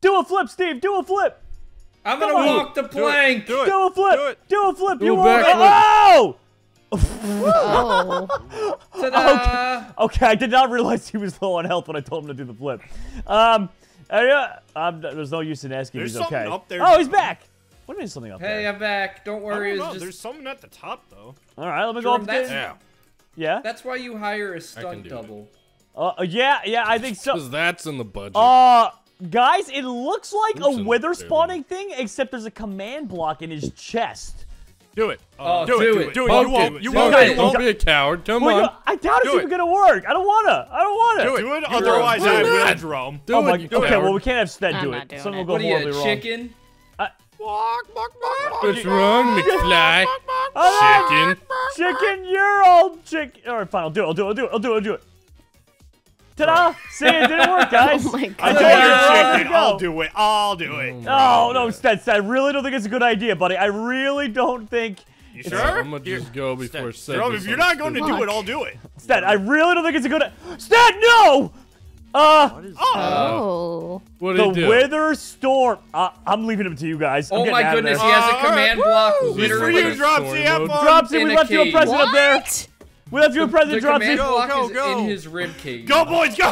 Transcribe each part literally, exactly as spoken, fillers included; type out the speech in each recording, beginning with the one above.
Do a flip, Steve. Do a flip. I'm going to walk the plank. Do, it. Do, it. Do a flip. Do, it. Do a flip. Do you won't. Oh! Oh. Ta-da. Okay. Okay, I did not realize he was low on health when I told him to do the flip. Um, uh, um there's no use in asking. There's he's okay. Up there. Oh, he's back. What do you mean something up hey, there? Hey, I'm back. Don't worry. I don't know. Just... There's something at the top, though. All right, let me Jordan, go up there. Yeah. Yeah. That's why you hire a stunt double. Uh, yeah, yeah, I think so. Because that's in the budget. Uh, guys, it looks like Oops, a wither spawning thing, except there's a command block in his chest. Do it. Uh, oh, do, do it. it. Do it. You won't. You won't. Don't be a coward. Come Wait, on. No, I doubt do it's it. even gonna work. I don't wanna. I don't wanna. Do it. Do it. Otherwise, I will, Jerome. Do it. Okay. Well, we can't have Stead do it. Someone will go horribly wrong. What are you, chicken? Walk, walk, walk. What's wrong, McFly? Chicken. Chicken, you're old chicken. All right, fine. I'll do it. I'll do it. I'll do it. I'll do it. I'll do it. Ta-da! See, it didn't work, guys. Oh my God. I told you, chicken. I'll do it. I'll do it. Oh, oh no, Stets, I really don't think it's a good idea, buddy. I really don't think. You sure? I'm gonna just go before Sted. If you're not going to do it, I'll do it. Sted, I really don't think it's a good. Sted, no! Uh, what is oh. What did the Wither Storm. Uh, I'm leaving him to you guys. I'm oh my goodness, he has a command uh, block. This for you, Dropsy. Dropsy, we left you a present up there. We left you a present, Dropsy. Go, go, go. In his rib cage. Go, boys, go.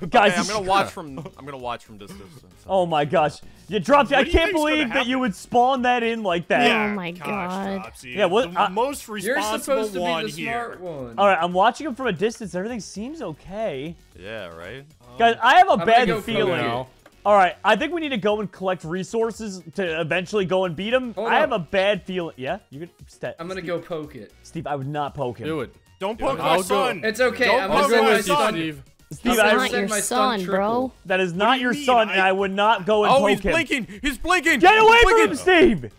Oh. Guys, okay, I'm gonna watch from. I'm gonna watch from this distance. Oh my gosh, yeah, Dropsy, I can't believe that you would spawn that in like that. Yeah, oh my gosh, God. Dropsy. Yeah, what? The uh, most responsible to one be the smart here. One. All right, I'm watching him from a distance. Everything seems okay. Yeah, right. Um, guys, I have a I'm bad go feeling. All right, I think we need to go and collect resources to eventually go and beat him. Hold I on. have a bad feeling. Yeah, you could. Ste I'm gonna Steve. go poke it. Steve, I would not poke him. Do it. Don't poke my I'll son. Go. It's okay. Don't I'm poke my son. Steve. Steve, That's I not your my son, son bro. That is not your mean? son, I... and I would not go and oh, poke him. Oh, he's blinking! He's blinking! Get he's away blinking. from him, Steve!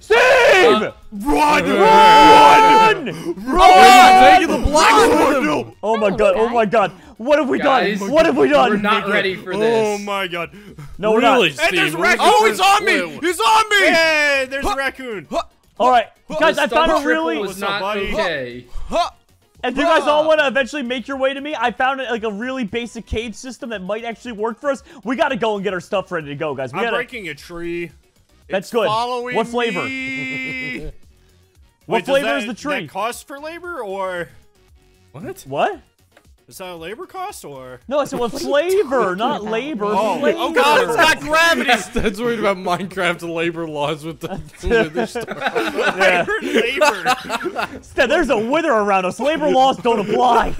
Steve! Uh, run! Run! Run! Run! Taking the black oh, no. oh my God! Oh my God! What have we Guys, done? What have we done? We're not ready for this. Oh my God! No, we're really, not. And there's raccoon. Oh, he's on me! He's on me! Hey, there's huh. a raccoon. Huh. All right, guys, I found a really. Was not okay. Huh. And if you guys all want to eventually make your way to me, I found like a really basic cave system that might actually work for us. We gotta go and get our stuff ready to go, guys. We I'm gotta... breaking a tree. That's it's good. What flavor? Wait, what flavor that, is the tree? That cost for labor or what? What? Is that a labor cost or? No, I said what flavor, not about? labor. Oh, flavor. Oh God, it's not gravity. That's, that's worried about Minecraft labor laws with the wither storm. Yeah. Labor. Instead, there's a wither around us. Labor laws don't apply.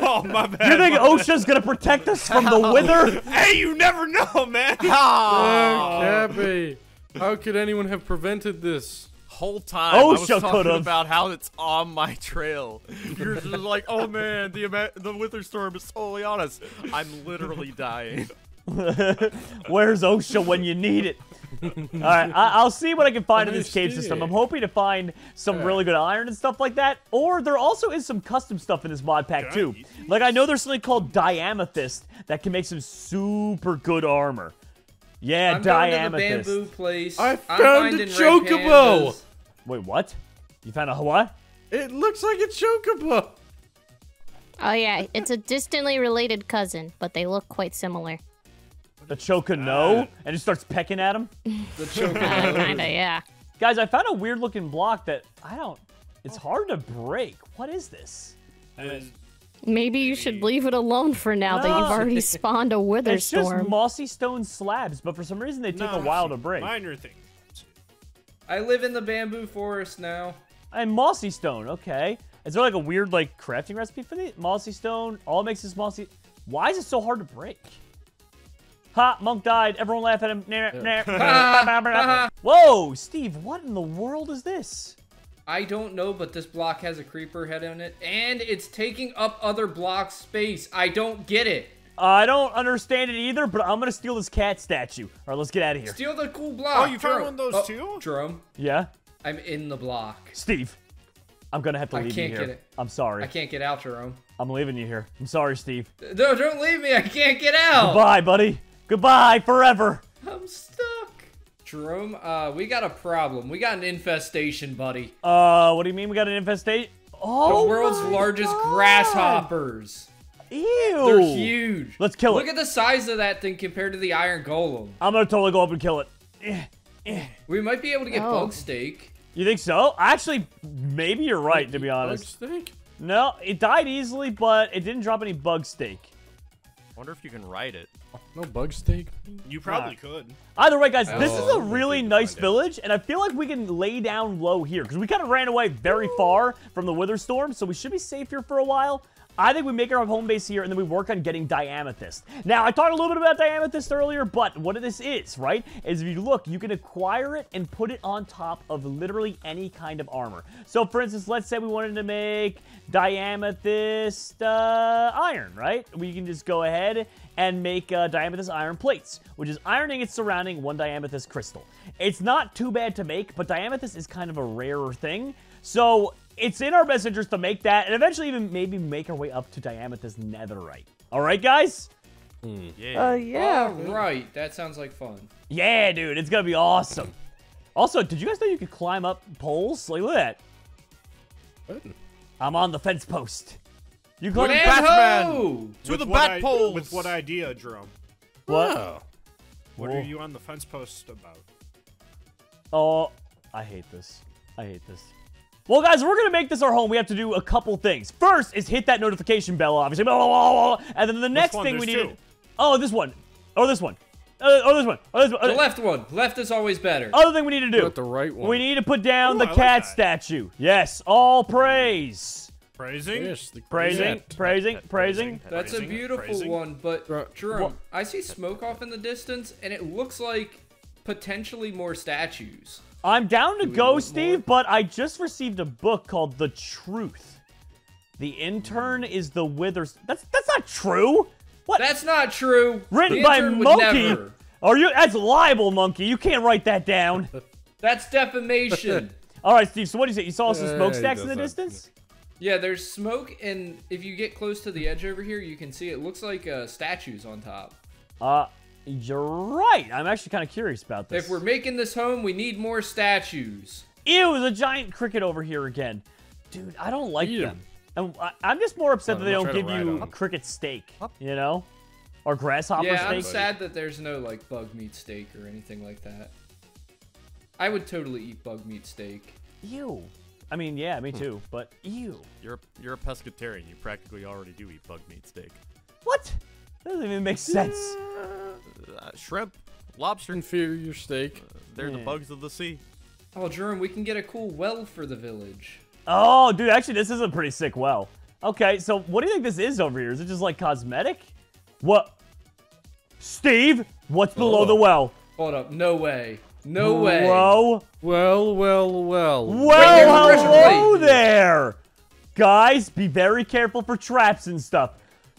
Oh my bad. You think OSHA's gonna protect us from the wither? Hey, you never know, man. Oh, Cappy. How could anyone have prevented this? Whole time oh, I was talking could've. about how it's on my trail. You're just like, oh man, the the wither storm is totally on us. I'm literally dying. Where's OSHA when you need it? All right, I I'll see what I can find in this cave system. I'm hoping to find some really good iron and stuff like that. Or there also is some custom stuff in this mod pack too. Like I know there's something called Diamethyst that can make some super good armor. Yeah, I'm Diamethyst. Going to the bamboo place. I found a Chocobo! Wait, what? You found a what? It looks like a Chocobo! Oh yeah, it's a distantly related cousin, but they look quite similar. The Chocono? And it starts pecking at him? The Chocono. uh, kinda, yeah. Guys, I found a weird looking block that, I don't, it's hard to break. What is this? And Maybe you should leave it alone for now no. that you've already spawned a wither storm. It's just mossy stone slabs, but for some reason they take no, a while to break. Minor thing. I live in the bamboo forest now. And mossy stone, okay. Is there like a weird like crafting recipe for the mossy stone? All it makes is mossy. Why is it so hard to break? Ha! Monk died. Everyone laugh at him. Yeah. Whoa, Steve! What in the world is this? I don't know, but this block has a creeper head on it, and it's taking up other block space. I don't get it. Uh, I don't understand it either, but I'm gonna steal this cat statue. All right, let's get out of here. Steal the cool block. Oh, you found one of those oh, too? Jerome. Yeah? I'm in the block. Steve, I'm gonna have to leave you here. I can't get it. I'm sorry. I can't get out, Jerome. I'm leaving you here. I'm sorry, Steve. No, don't leave me. I can't get out. Goodbye, buddy. Goodbye forever. I'm stuck. Jerome, uh, we got a problem. We got an infestation, buddy. Uh, what do you mean we got an infestation? Oh, the world's largest grasshoppers. Ew. They're huge. Let's kill it. Look at the size of that thing compared to the iron golem. I'm going to totally go up and kill it. We might be able to get oh. bug steak. You think so? Actually, maybe you're right, to be honest. Bug steak? No, it died easily, but it didn't drop any bug steak. I wonder if you can ride it. No bug steak? You probably yeah. could. Either way, guys, oh, this is a really nice village, and I feel like we can lay down low here, because we kind of ran away very far from the Wither Storm, so we should be safe here for a while. I think we make our home base here, and then we work on getting Diamethyst. Now, I talked a little bit about Diamethyst earlier, but what this is, right, is if you look, you can acquire it and put it on top of literally any kind of armor. So, for instance, let's say we wanted to make Diamethyst uh, iron, right? We can just go ahead and make uh, Diamethyst iron plates, which is ironing its surrounding one Diamethyst crystal. It's not too bad to make, but Diamethyst is kind of a rarer thing, so it's in our best interest to make that and eventually even maybe make our way up to Diamethyst Netherite. All right, guys? Mm. Yeah. Uh, yeah. All right. That sounds like fun. Yeah, dude. It's going to be awesome. Also, did you guys know you could climb up poles? Like, look at that. Good. I'm on the fence post. You go to the Batman. To the bat poles. With what idea, Jerome? What? Oh. What Whoa. are you on the fence post about? Oh, I hate this. I hate this. Well, guys, we're going to make this our home. We have to do a couple things. First is hit that notification bell, obviously. Blah, blah, blah, blah. And then the next one, thing we need... Two. Oh, this one. Oh, this one. Uh, oh, this one. Oh, this one. The left one. Left is always better. Other thing we need to do. Put the right one. We need to put down Ooh, the I cat like statue. Yes. All praise. Praising? Yes, the praising. Praising. Praising. Praising. That's praising. a beautiful praising. one, but, Jerome, what? I see smoke off in the distance, and it looks like potentially more statues. I'm down to go, Steve, but I just received a book called The Truth. The intern is the wither. That's that's not true. What? That's not true. Written by Monkey. Are you? That's libel, Monkey. You can't write that down. That's defamation. All right, Steve. So what do you say? You saw some smokestacks in the distance? Yeah, there's smoke, and if you get close to the edge over here, you can see it looks like uh, statues on top. Uh. You're right. I'm actually kind of curious about this. If we're making this home, we need more statues. Ew, there's a giant cricket over here again. Dude, I don't like Ew. them. And I, I'm just more upset that they don't give you a cricket steak, you know? Or grasshopper yeah, steak. Yeah, I'm sad that there's no, like, bug meat steak or anything like that. I would totally eat bug meat steak. Ew. I mean, yeah, me too, but ew. You're, you're a pescatarian. You practically already do eat bug meat steak. What? That doesn't even make sense. Uh, shrimp, lobster, inferior steak. Uh, they're yeah. the bugs of the sea. Oh, Jerome, we can get a cool well for the village. Oh, dude, actually, this is a pretty sick well. Okay, so what do you think this is over here? Is it just like cosmetic? What? Steve, what's below oh. the well? Hold up, no way. No way. Whoa. Well, well, well. Well, right hello there. Guys, be very careful for traps and stuff.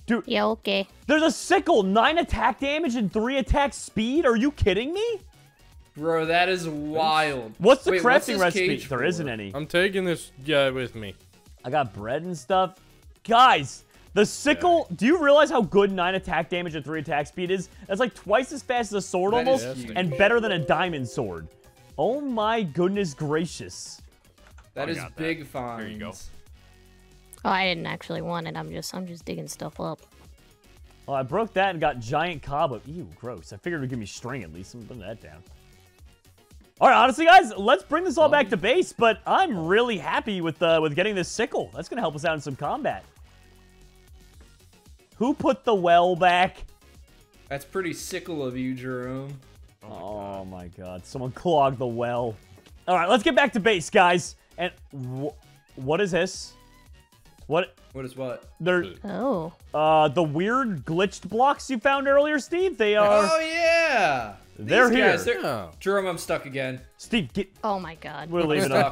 Dude, yeah, okay. There's a sickle, nine attack damage and three attack speed. Are you kidding me? Bro, that is wild. What's the Wait, crafting what's recipe? There for? isn't any. I'm taking this guy with me. I got bread and stuff. Guys, the sickle, yeah. do you realize how good nine attack damage and three attack speed is? That's like twice as fast as a sword that almost and better than a diamond sword. Oh my goodness gracious. That oh, is big that. finds. There you go. Oh, I didn't actually want it. I'm just, I'm just digging stuff up. Well, I broke that and got giant cobweb. Ew, gross. I figured it would give me string at least. I'm putting that down. All right, honestly, guys, let's bring this all back to base. But I'm really happy with uh, with getting this sickle. That's gonna help us out in some combat. Who put the well back? That's pretty sickle of you, Jerome. Oh my, oh, my God! Someone clogged the well. All right, let's get back to base, guys. And wh what is this? What? What is what? They're, oh. Uh, the weird glitched blocks you found earlier, Steve. They are. Oh yeah. They're These here. Guys, they're... Oh. Jerome, I'm stuck again. Steve, get. Oh my God. We're leaving them.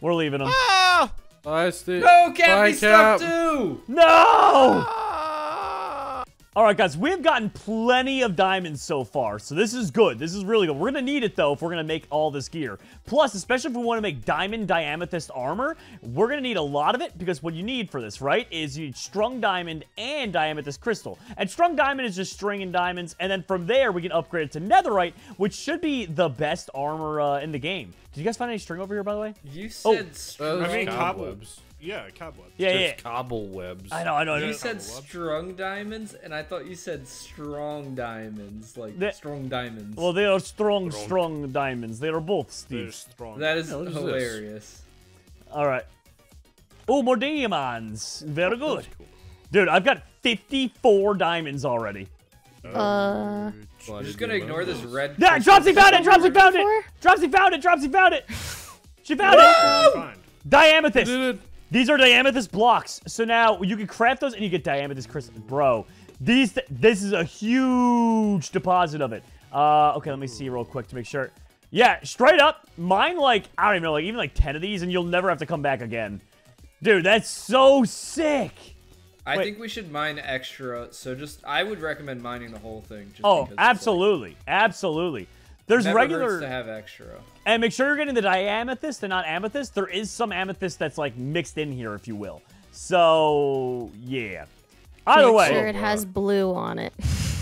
We're leaving them. Oh! Bye, Steve. No, can't Bye, be stuck too. No. Ah! All right, guys, we've gotten plenty of diamonds so far, so this is good. This is really good. We're gonna need it though if we're gonna make all this gear. Plus, especially if we want to make diamond diamethyst armor, we're gonna need a lot of it because what you need for this, right, is you need strung diamond and diamethyst crystal. And strung diamond is just string and diamonds, and then from there we can upgrade it to netherite, which should be the best armor uh, in the game. Did you guys find any string over here, by the way? You said oh. string. I mean cobwebs. Yeah, cobwebs. Yeah, There's yeah. cobble webs. I know, I know. You I know. said strung diamonds, and I thought you said strong diamonds, like the, strong diamonds. Well, they are strong, strong, strong diamonds. They are both, Steve. Strong. That is no, hilarious. All right. Oh, more diamonds. Very good. Cool. Dude, I've got fifty-four diamonds already. Uh, I'm just gonna ignore this red. Yeah, Dropsy found it! Dropsy found it! Dropsy found it! Dropsy found it! She found it! Diamethyst! These are diamethyst blocks. So now you can craft those and you get diamethyst crystals. Bro, these th this is a huge deposit of it. Uh, okay, let me see real quick to make sure. Yeah, straight up, mine like, I don't even know, like even like ten of these and you'll never have to come back again. Dude, that's so sick! I Wait. think we should mine extra, so just, I would recommend mining the whole thing. Just oh, absolutely, like, absolutely. There's never regular... hurts to have extra. And make sure you're getting the diamethyst and not amethyst. There is some amethyst that's, like, mixed in here, if you will. So, yeah. Either make way. Make sure it has blue on it.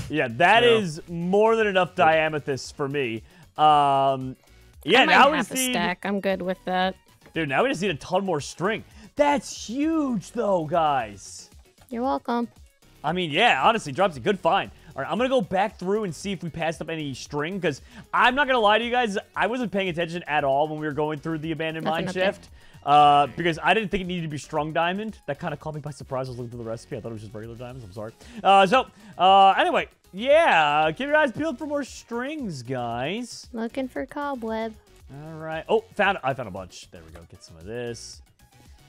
Yeah, that yeah. is more than enough diamethyst for me. Um, yeah, I might now have we see... a stack. I'm good with that. Dude, now we just need a ton more string. That's huge, though, guys. You're welcome. I mean, yeah, honestly, Dropsy, good find. All right, I'm going to go back through and see if we passed up any string, because I'm not going to lie to you guys, I wasn't paying attention at all when we were going through the abandoned mine shaft, uh, because I didn't think it needed to be strung diamond. That kind of caught me by surprise. I was looking through the recipe. I thought it was just regular diamonds. I'm sorry. Uh, so, uh, anyway, yeah, keep your eyes peeled for more strings, guys. Looking for cobweb. All right. Oh, found I found a bunch. There we go. Get some of this.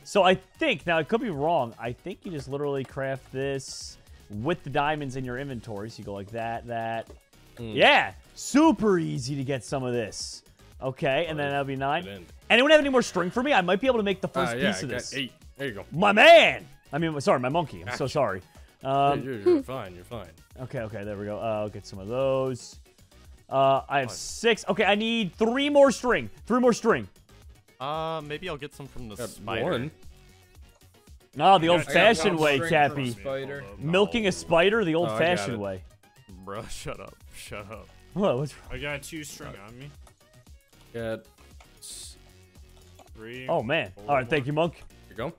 So I think, now I could be wrong, I think you just literally craft this with the diamonds in your inventory. So you go like that, that. Mm. Yeah, super easy to get some of this. Okay, and then that'll be nine. Anyone have any more string for me? I might be able to make the first uh, yeah, piece of I got this. eight. There you go. My man! I mean, sorry, my monkey. I'm Action. so sorry. Um, you're, you're, you're fine, you're fine. Okay, okay, there we go. Uh, I'll get some of those. Uh, I have six. Okay, I need three more string. Three more string. Uh, maybe I'll get some from the spider. One. No, the old-fashioned way, Cappy. Milking a spider the old-fashioned way. Bro, shut up. Shut up. What? What's wrong? I got two string on me. Got three. Oh, man. All right, thank you, Monk. Here you go.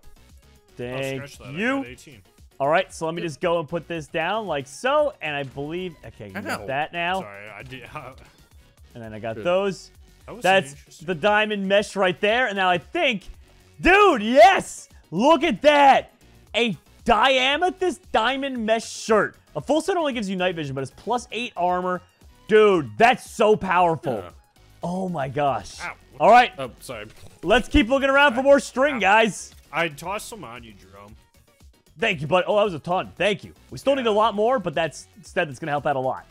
Thank you. All right, so let me just go and put this down like so, and I believe... Okay, you got that now. Sorry, I did... And then I got those. That That's the diamond mesh right there. And now I think, dude, yes! Look at that! A diamethyst diamond mesh shirt. A full set only gives you night vision, but it's plus eight armor. Dude, that's so powerful. Yeah. Oh my gosh. Ow. All right. Oh, sorry. Let's keep looking around Ow. for more string, Ow. guys. I tossed some on you, Jerome. Thank you, buddy. Oh, that was a ton. Thank you. We still yeah. need a lot more, but that's instead that's going to help out a lot.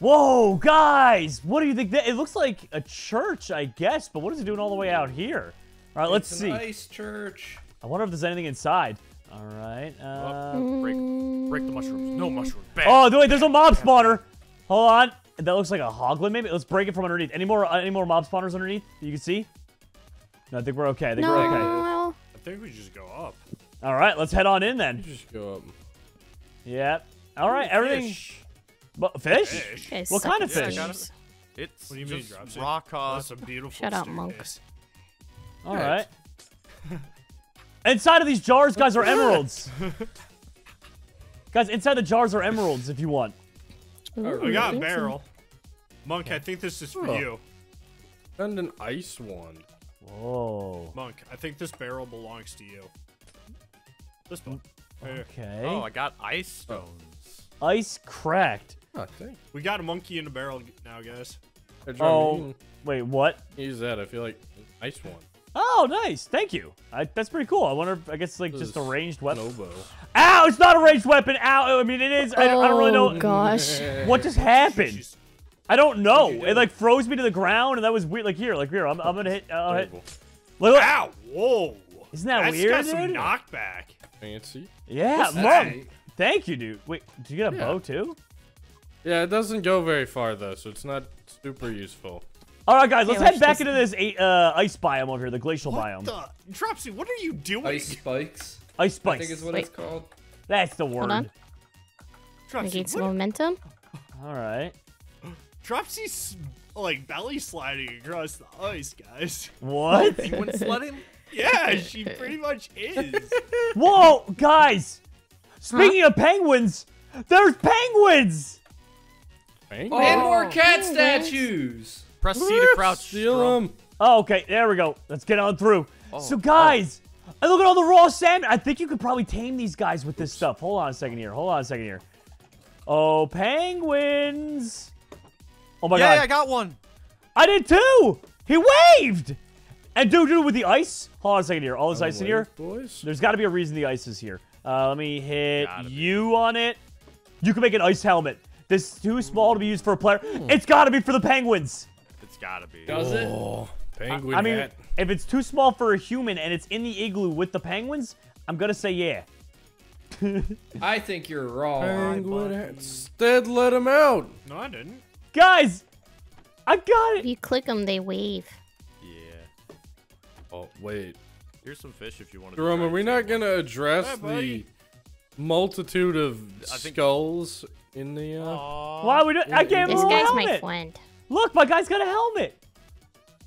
Whoa, guys! What do you think? That, it looks like a church, I guess, but what is it doing all the way out here? All right, let's see. It's a nice church. I wonder if there's anything inside. All right. Uh, oh, break, break the mushrooms. No mushrooms. Bang. Oh, wait, there's a mob spawner. Hold on. That looks like a hoglin, maybe. Let's break it from underneath. Any more? Any more mob spawners underneath? You can see. No, I think we're okay. I think no. we're okay. I think we just go up. All right, let's head on in then. We just go up. Yeah. All right. Ooh, everything. Fish. But fish? fish? What suckers. kind of fish? Yeah, gotta, it's what do you mean, just raw cost. That's a beautiful Shut up, Monk. All right. Inside of these jars, guys, are emeralds. Guys, inside the jars are emeralds if you want. Ooh, we got a barrel. Monk, I think this is for oh. you. And an ice wand. Whoa. Monk, I think this barrel belongs to you. This one. Right okay. Here. Oh, I got ice stones. Oh. Ice cracked. Okay. We got a monkey in the barrel now, guys. Oh, wait, what? Use that. I feel like ice one. Oh, nice. Thank you. I, that's pretty cool. I wonder if, I guess, like, this just a ranged weapon. Lobo. Ow, it's not a ranged weapon. Ow, I mean, it is. I, oh, I don't really know. Oh, gosh. What just happened? She's, I don't know. It, like, froze me to the ground, and that was weird. Like, here, like, here, I'm, I'm going to hit. Uh, hit. Look, look. Ow, whoa. Isn't that that's weird, got some dude? knockback. Fancy. Yeah, Mom. Thank you, dude. Wait, did you get a yeah. bow, too? Yeah, it doesn't go very far, though, so it's not super useful. All right, guys, let's yeah, head back into this uh, ice biome over here, the glacial what biome. What the? Dropsy, what are you doing? Ice spikes. Ice spikes. I think is what Wait. it's called. That's the word. Hold on. Dropsy, what? some momentum. All right. Dropsy's, like, belly sliding across the ice, guys. What? You wouldn't let him? Yeah, she pretty much is. Whoa, guys! Speaking huh? of penguins, there's penguins! Penguins? Oh, and more cat penguins. statues! Press C to crouch. Steal them. Oh, okay, there we go. Let's get on through. Oh, so, guys, oh. look at all the raw salmon. I think you could probably tame these guys with this Oops. stuff. Hold on a second here. Hold on a second here. Oh, penguins. Oh, my yeah, God. Yeah, I got one. I did, too. He waved. And, dude, dude, with the ice. Hold on a second here. All this oh, ice wait, in here. Boys. There's got to be a reason the ice is here. Uh, let me hit gotta you be. on it. You can make an ice helmet. This is too small to be used for a player. Ooh. It's got to be for the penguins. It's got to be. Does it? Oh, penguin I, I mean, hat. If it's too small for a human and it's in the igloo with the penguins, I'm going to say yeah. I think you're wrong. Penguin hat. Instead, let him out. No, I didn't. Guys, I got it. If you click them, they wave. Yeah. Oh, wait. Here's some fish if you want to. Jerome, are we not going to address Hi, the multitude of I skulls think... in the... Uh, Why would I, I can't This guy's helmet. my friend. Look, my guy's got a helmet.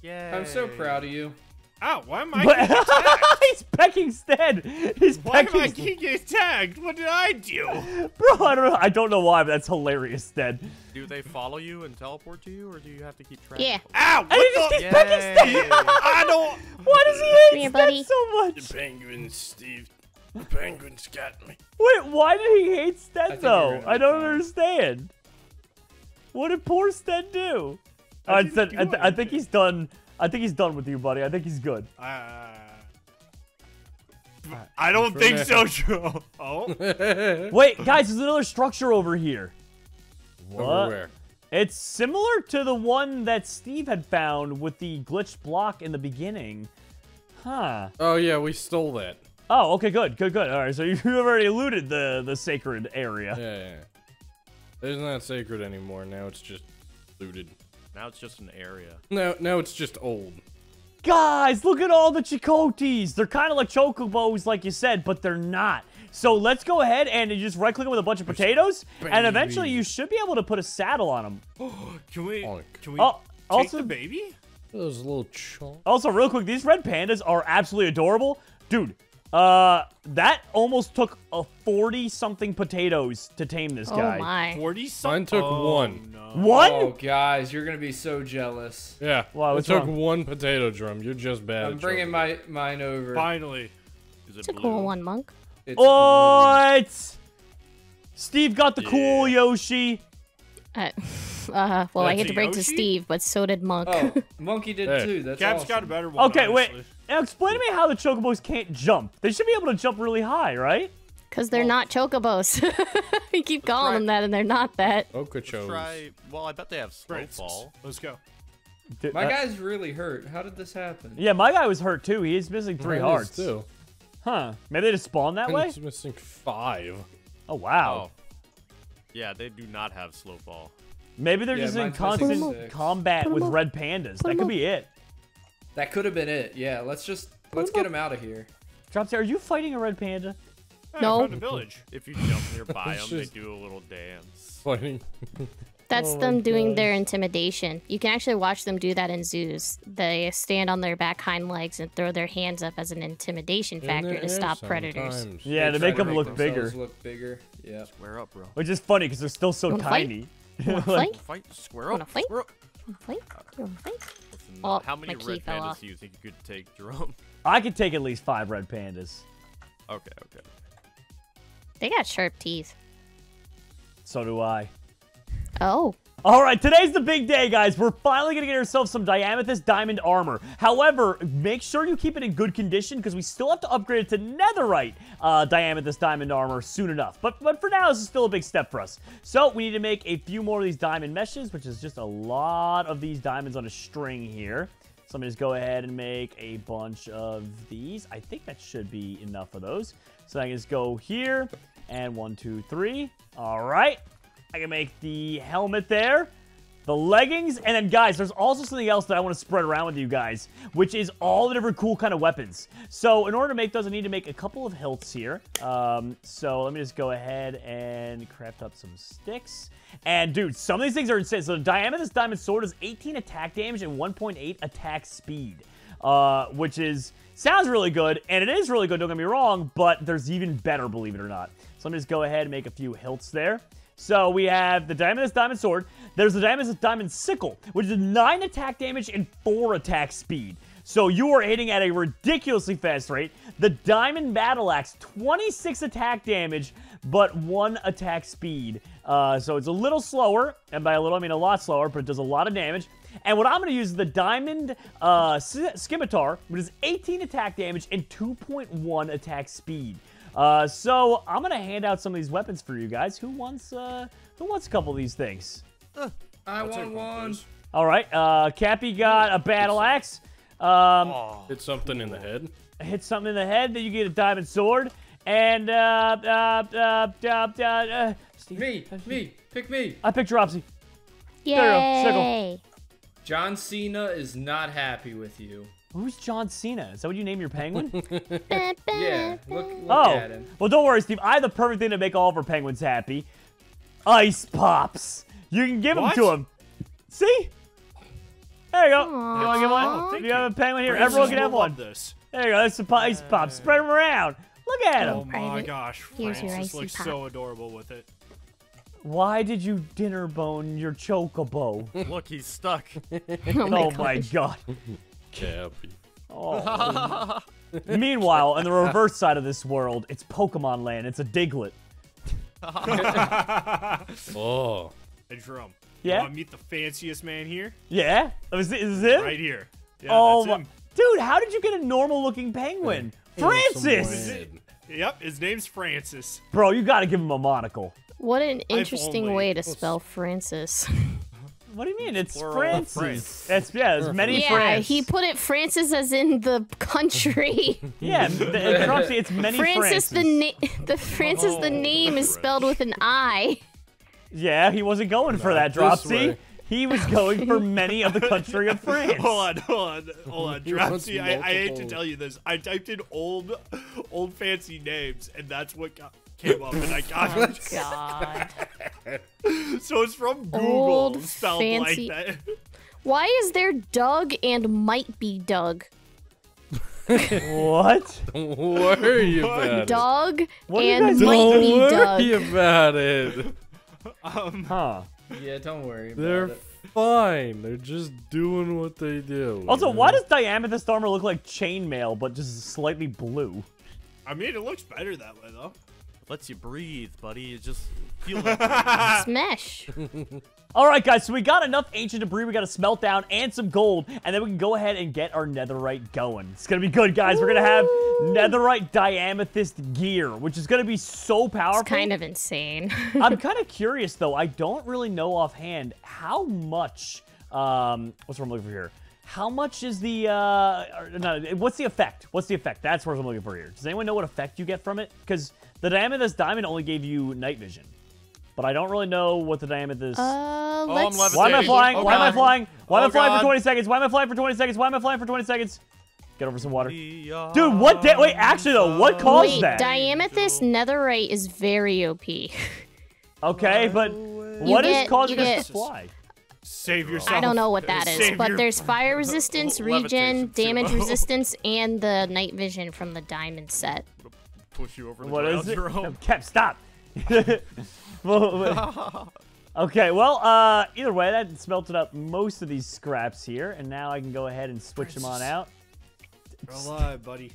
Yeah. I'm so proud of you. Ow, why am I getting tagged? He's pecking stead. He's why pecking. Why am I getting tagged? What did I do? Bro, I don't know. I don't know why, but that's hilarious, Stead. Do they follow you and teleport to you, or do you have to keep track? Yeah. Ow! What and he just keeps yeah. pecking Stead. Yeah. I don't. Why does he hate Stead so much? The penguins, Steve. The penguins got me. Wait, why did he hate Stead though? I don't understand. What did poor Stead do? I, I, said, do I, th I think he's done. I think he's done with you, buddy. I think he's good. Uh, I don't think so, Joe. Oh. Wait, guys, there's another structure over here. What? Over where? It's similar to the one that Steve had found with the glitched block in the beginning. Huh. Oh, yeah, we stole that. Oh, okay, good, good, good. All right, so you've already looted the, the sacred area. Yeah, yeah. It's not sacred anymore. Now it's just looted. Now it's just an area. No, now it's just old. Guys, look at all the Chicotes. They're kind of like Chocobos, like you said, but they're not. So let's go ahead and you just right-click them with a bunch of potatoes, baby. and eventually you should be able to put a saddle on them. Oh, can we, can we oh, take also, the baby? Those little chunks. Also, real quick, these red pandas are absolutely adorable. Dude, uh, that almost took a forty-something potatoes to tame this oh guy. My. forty-something? Mine took oh, one. No. One? Oh, guys, you're going to be so jealous. Yeah. Wow, it took wrong? one potato drum. You're just bad. I'm at bringing my, mine over. Finally. Is it it's blue? a cool one, Monk. It's what? Blue. Steve got the yeah. cool Yoshi. Uh, uh, well, That's I get to break Yoshi? to Steve, but so did Monk. Oh, Monkey did hey. too. That's Cap's awesome. got a better one. Okay, honestly. wait. Now, explain to me how the Chocobos can't jump. They should be able to jump really high, right? Because they're oh. not Chocobos. You keep Let's calling try. them that, and they're not that. Okachos. Try... Well, I bet they have Snowfall. Let's go. Dude, my uh, guy's really hurt. How did this happen? Yeah, my guy was hurt, too. He's missing three Mine hearts. Too. Huh. Maybe they just spawned that Mine's way? He's missing five. Oh, wow. Oh. Yeah, they do not have Slowfall. Maybe they're yeah, just in constant combat with red pandas. That could be it. That could have been it. Yeah, let's just let's get him out of here. Drops, are you fighting a red panda? Hey, no. I found a village. If you jump nearby them, they do a little dance. Funny. That's oh them doing God. their intimidation. You can actually watch them do that in zoos. They stand on their back hind legs and throw their hands up as an intimidation factor in to stop sometimes. predators. Yeah, they, they make them look bigger. Look bigger. Yeah. Square up, bro. Which is funny because they're still so Wanna tiny. Fight? like, fight? Square up. Fight? Square up. Fight? Fight? Fight? Oh, how many red pandas off. do you think you could take, Jerome? I could take at least five red pandas. Okay, okay. They got sharp teeth. So do I. Oh. All right, today's the big day, guys. We're finally going to get ourselves some Diamethyst diamond armor. However, make sure you keep it in good condition because we still have to upgrade it to netherite uh, Diamethyst diamond armor soon enough. But, but for now, this is still a big step for us. So we need to make a few more of these diamond meshes, which is just a lot of these diamonds on a string here. So I'm going to just go ahead and make a bunch of these. I think that should be enough of those. So I can just go here and one, two, three. All right. I can make the helmet there, the leggings, and then, guys, there's also something else that I want to spread around with you guys, which is all the different cool kind of weapons. So in order to make those, I need to make a couple of hilts here. Um, so let me just go ahead and craft up some sticks. And, dude, some of these things are insane. So the Diamethyst diamond sword is eighteen attack damage and one point eight attack speed. uh, which is sounds really good, and it is really good, don't get me wrong, but there's even better, believe it or not. So let me just go ahead and make a few hilts there. So we have the Diamethyst Diamond Sword. There's the Diamethyst Diamond Sickle, which is nine attack damage and four attack speed. So you are hitting at a ridiculously fast rate. The Diamond Battle Axe, twenty-six attack damage, but one attack speed. Uh, so it's a little slower, and by a little I mean a lot slower, but it does a lot of damage. And what I'm going to use is the Diamond uh, Scimitar, which is eighteen attack damage and two point one attack speed. Uh, so I'm going to hand out some of these weapons for you guys. Who wants, uh, who wants a couple of these things? Uh, I I'll want one. Please. All right. Uh, Cappy got a Battle Axe. Um, oh, hit something in the head. Hit something in the head, then you get a Diamond Sword. And, uh, uh, uh, uh, uh, uh Steve, Me, uh, me, pick me. I picked Dropsy. Yay! John Cena is not happy with you. Who's John Cena? Is that what you name your penguin? Yeah, look, look oh. at him. Well, don't worry, Steve. I have the perfect thing to make all of our penguins happy. Ice Pops. You can give what? them to him. See? There you go. Aww. You want to get one? If you have a penguin here, Francis everyone can have one. This. There you go. That's some Ice Pops. Spread them around. Look at him. Oh, my gosh. Here's Francis looks pop. so adorable with it. Why did you dinner bone your Chocobo? Look, he's stuck. oh, my, oh my god. Cappy. Oh. Meanwhile, on the reverse side of this world, it's Pokemon Land. It's a Diglett. oh. A drum. Yeah? You want to meet the fanciest man here? Yeah? Is it, is it? Right here. Yeah, oh, that's him. Dude, how did you get a normal-looking penguin? Hey, Francis! It, yep, his name's Francis. Bro, you gotta give him a monocle. What an interesting way to spell Francis. What do you mean? It's We're Francis. That's yeah. There's many yeah, Francis. Yeah, he put it Francis as in the country. yeah, the, it's, it's many Francis. Francis the the Francis oh, the name is spelled with an I. Yeah, he wasn't going Not for that, Dropsy. He was going for many of the country of France. hold on, hold on, hold on, Dropsy. I, I hate to tell you this. I typed in old, old fancy names, and that's what got. Came up and I got oh, it. God. so it's from Google Old spelled fancy. like that. Why is there Doug and might be Doug? what? Don't worry what? about Doug it. Doug and might be Doug. Don't worry about it. Um, huh. Yeah, don't worry about They're it. They're fine. They're just doing what they do. Also, why does Diamethyst armor look like chainmail but just slightly blue? I mean, it looks better that way, though. Lets you breathe, buddy. You just feel it. Smash. All right, guys. So we got enough ancient debris. We got to smelt down and some gold, and then we can go ahead and get our netherite going. It's gonna be good, guys. Ooh. We're gonna have netherite diamethyst gear, which is gonna be so powerful. It's kind of insane. I'm kind of curious though. I don't really know offhand how much. Um, what's what I'm looking for here? How much is the, uh, no, what's the effect? What's the effect? That's what I'm looking for here. Does anyone know what effect you get from it? Because the Diamethyst Diamond only gave you night vision. But I don't really know what the Diamethyst... Uh, let's oh, Why am I flying? Oh, Why God. am I flying? Why am I oh, flying God. for twenty seconds? Why am I flying for twenty seconds? Why am I flying for twenty seconds? Get over some water. Dude, what, wait, actually though, what caused wait, that? Diamethyst netherite is very O P. okay, but you what get, is causing us to fly? Save yourself. I don't know what that is, Save but your... there's fire resistance, regen, damage resistance, and the night vision from the diamond set. Push you over the what is it? No, Cap, stop. okay, well, uh, either way, that smelted up most of these scraps here, and now I can go ahead and switch Francis. them on out. You're alive, buddy.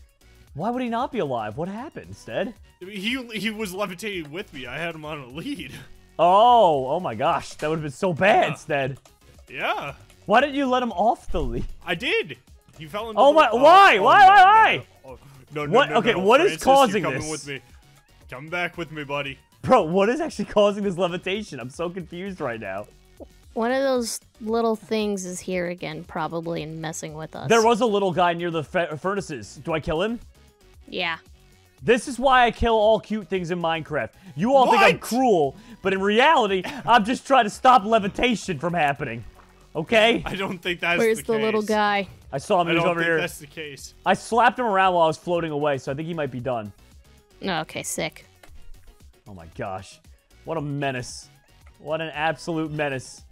Why would he not be alive? What happened instead? He he was levitating with me. I had him on a lead. Oh, oh my gosh, that would have been so bad yeah. instead. Yeah. Why didn't you let him off the lead? I did. You fell into. Oh my! The why? Oh, why? Why? Why? No, no, what? no, no Okay, no. what Francis, is causing this? With me. Come back with me, buddy. Bro, what is actually causing this levitation? I'm so confused right now. One of those little things is here again, probably, and messing with us. There was a little guy near the furnaces. Do I kill him? Yeah. This is why I kill all cute things in Minecraft. You all what? think I'm cruel, but in reality, I'm just trying to stop levitation from happening. Okay? I don't think that's the case. Where's the little guy? I saw him. He was over here. I don't think that's the case. I slapped him around while I was floating away, so I think he might be done. Oh, okay, sick. Oh my gosh. What a menace. What an absolute menace.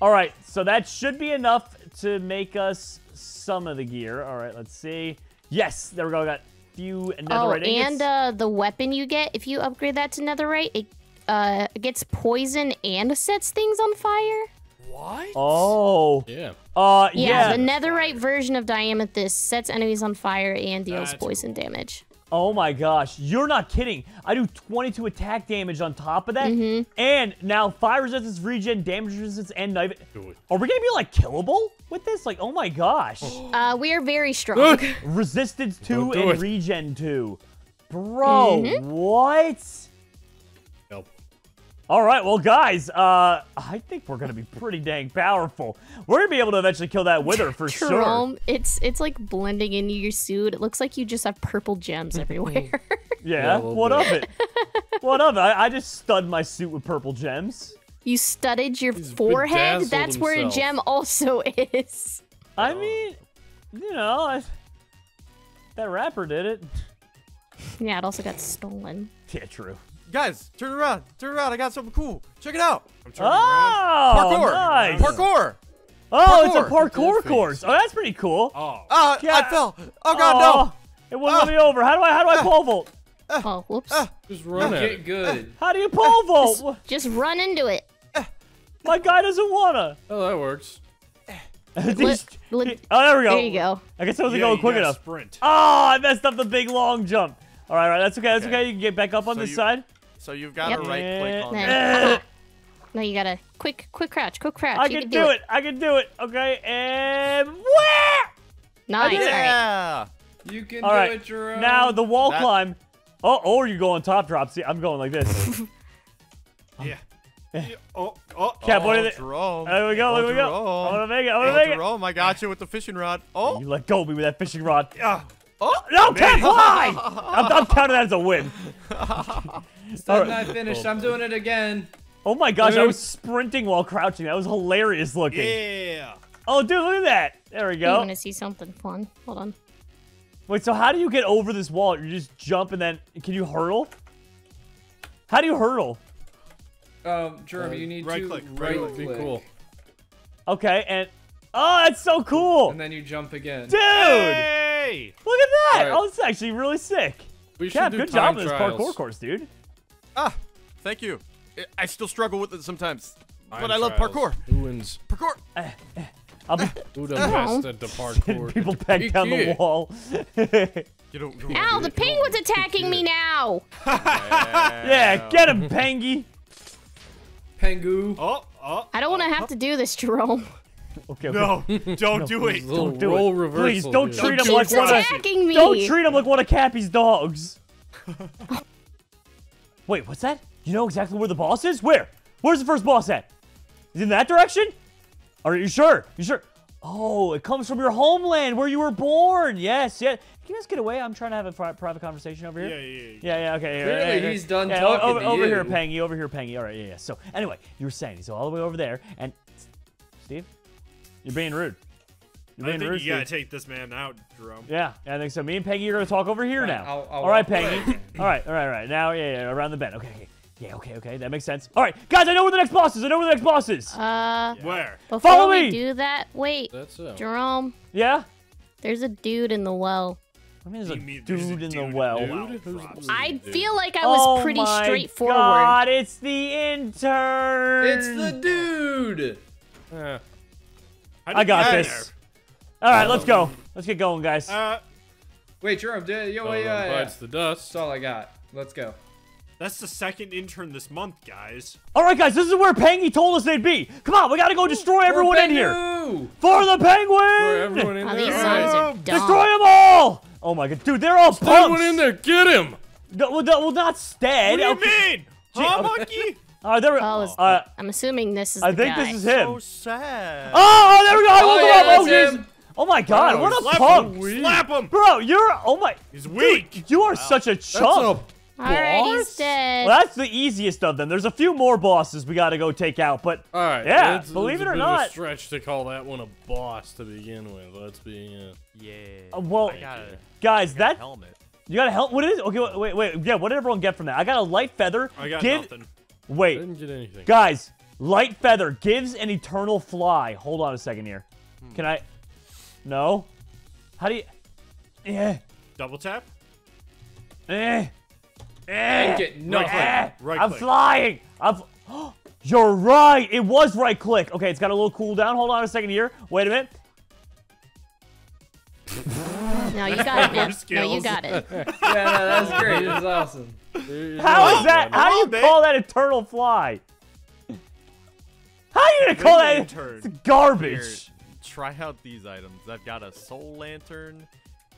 All right, so that should be enough to make us some of the gear. All right, let's see. Yes, there we go. I got a few netherite ingots. Oh, and uh, the weapon you get, if you upgrade that to netherite, it uh, gets poison and sets things on fire. What? Oh. Yeah. Uh, yeah. Yeah, the netherite version of Diamethyst sets enemies on fire and deals That's poison cool. damage. Oh my gosh, you're not kidding. I do twenty-two attack damage on top of that. Mm-hmm. And now fire resistance, regen, damage resistance, and knife. Are we gonna be like killable with this? Like, oh my gosh. Uh, we are very strong. Resistance two and it. regen two. Bro, mm-hmm. what? Nope. All right, well guys, uh, I think we're gonna be pretty dang powerful. We're gonna be able to eventually kill that wither for Jerome, sure. It's it's like blending into your suit. It looks like you just have purple gems everywhere. Yeah, what bit. of it? What of it? I, I just stud my suit with purple gems. You studded your He's forehead? That's himself. where a gem also is. I mean, you know, I, that rapper did it. Yeah, it also got stolen. Yeah, true. Guys, turn around, turn around, I got something cool. Check it out. I'm turning oh, around. Parkour. Nice. Parkour. Oh, parkour. It's a parkour course. Oh, that's pretty cool. Oh, uh, yeah. I fell. Oh, God, oh, no. It won't let uh, me over. How do I, how do I uh, pole vault? Uh, oh, whoops. Uh, just run uh, Get good. How do you pole vault? Uh, just, just run into it. Uh, My guy doesn't wanna. Oh, that works. These, oh, there we go. There you go. I guess I wasn't yeah, going quick enough. Sprint. Oh, I messed up the big long jump. All right, all right. That's okay, that's okay. okay. You can get back up on so this you, side. So you've got to yep. right-click on that. No, you got to quick, quick crouch, quick crouch. I you can, can do, do it. it. I can do it. Okay, and where? Nice. Yeah. Right. You can all do right. it, Jerome. Now the wall that... climb. Oh, or you go on top drop. See, I'm going like this. yeah. yeah. Oh, oh, Cap, oh, what is Jerome. It? There we go. There oh, we go. I want to make it. I want to oh, make Jerome, it. I got you with the fishing rod. Oh. You let go of me with that fishing rod. Yeah. Oh no, Cap, why? I'm, I'm counting that as a win. Still right. not finished. I'm doing it again. Oh my gosh, dude. I was sprinting while crouching. That was hilarious looking. Yeah. Oh, dude, look at that. There we go. I want to see something fun. Hold on. Wait, so how do you get over this wall? You just jump and then can you hurtle? How do you hurtle? Um, Jeremy, uh, you need right to click. Right, right click. Cool. Okay, and oh, that's so cool. And then you jump again, dude. Hey! Look at that! Right. Oh, it's actually really sick. We Cap, should do good job with this parkour course, dude. Ah, thank you. I still struggle with it sometimes, time but I love trials. parkour. Who wins? Parkour. Uh, uh, I'll be Who the best at the parkour? People back you down the wall. You don't, you Ow! The penguin's attacking me now. yeah. yeah, get him, Pengy. Pengu. Oh, oh. I don't want to oh, have oh. to do this, Jerome. Okay, okay. No, don't no, do it. Don't do roll it. Reversal, please don't dude. treat him like one of me. Don't treat him like one of Cappy's dogs. Wait, what's that? You know exactly where the boss is? Where? Where's the first boss at? Is it in that direction? Are you sure? You sure? Oh, it comes from your homeland where you were born. Yes, yes. Can you guys get away? I'm trying to have a pri private conversation over here. Yeah, yeah, yeah. Yeah, yeah, okay. Clearly right, right, he's right. done yeah, talking over, to over you. Here, Pengy. Over here, Pengy. All right, yeah, yeah. So, anyway, you were saying he's all the way over there. And, Steve? You're being rude. You're being I think rude, you gotta dude. take this man out, Jerome. Yeah, I think so. Me and Pengy are gonna talk over here right, now. I'll, I'll all right, Pengy. all right, all right, all right. Now, yeah, yeah, around the bend. Okay, okay. Yeah, okay, okay. That makes sense. All right, guys, I know where the next boss is. I know where the next boss is. Uh, where? Before Follow we me. do that, wait. That's so. Jerome. Yeah? There's a dude in the well. I mean, there's a, mean, dude, there's a dude in the well. Dude, dude, I feel like I was oh pretty my straightforward. God, it's the intern. It's the dude. Uh. I got this. All right, um, let's go. Let's get going, guys. Uh, wait, Jerome. Yo, yeah, yeah, yeah. Bites the dust. That's all I got. Let's go. That's the second intern this month, guys. All right, guys. This is where Pengy told us they'd be. Come on, we gotta go destroy Ooh, everyone in here. For the penguin. For everyone in oh, there. These songs are dumb. Destroy them all. Oh my God, dude, they're all pumps. Everyone in there, get him. No, well, no, well, not Stead. What do you okay. mean? Huh, monkey? Uh, there we, oh, is, uh, I'm assuming this is I the think guy. this is him. So sad. Oh, there we go. I oh, look yeah, up. Oh, him. oh, my God. Oh, what a slap punk. Him. Slap him. Bro, you're... Oh, my... He's weak. Dude, you are wow. such a chump. All right, he's dead. Well, that's the easiest of them. There's a few more bosses we got to go take out, but... All right. Yeah, it's, believe it's it or not... It's a stretch to call that one a boss to begin with. Let's be... Uh, yeah. Uh, well, gotta, guys, that... helmet. You got a helmet? What is it? Okay, wait, wait. Yeah, what did everyone get from that? I got a light feather. I got Give, nothing. Wait, I didn't get anything. Guys, light feather gives an eternal fly. Hold on a second here. Hmm. Can I? No. How do you? Yeah. Double tap. Eh. Eh. No. Right click. Right click. I'm flying. I'm. You're right. It was right click. Okay, it's got a little cooldown. Hold on a second here. Wait a minute. No, you got it. No, you got it. Yeah, no, that's great. That's awesome. There's how no is that? How do you oh, call man. that eternal fly? How are you gonna call that? It's garbage. Here, try out these items. I've got a soul lantern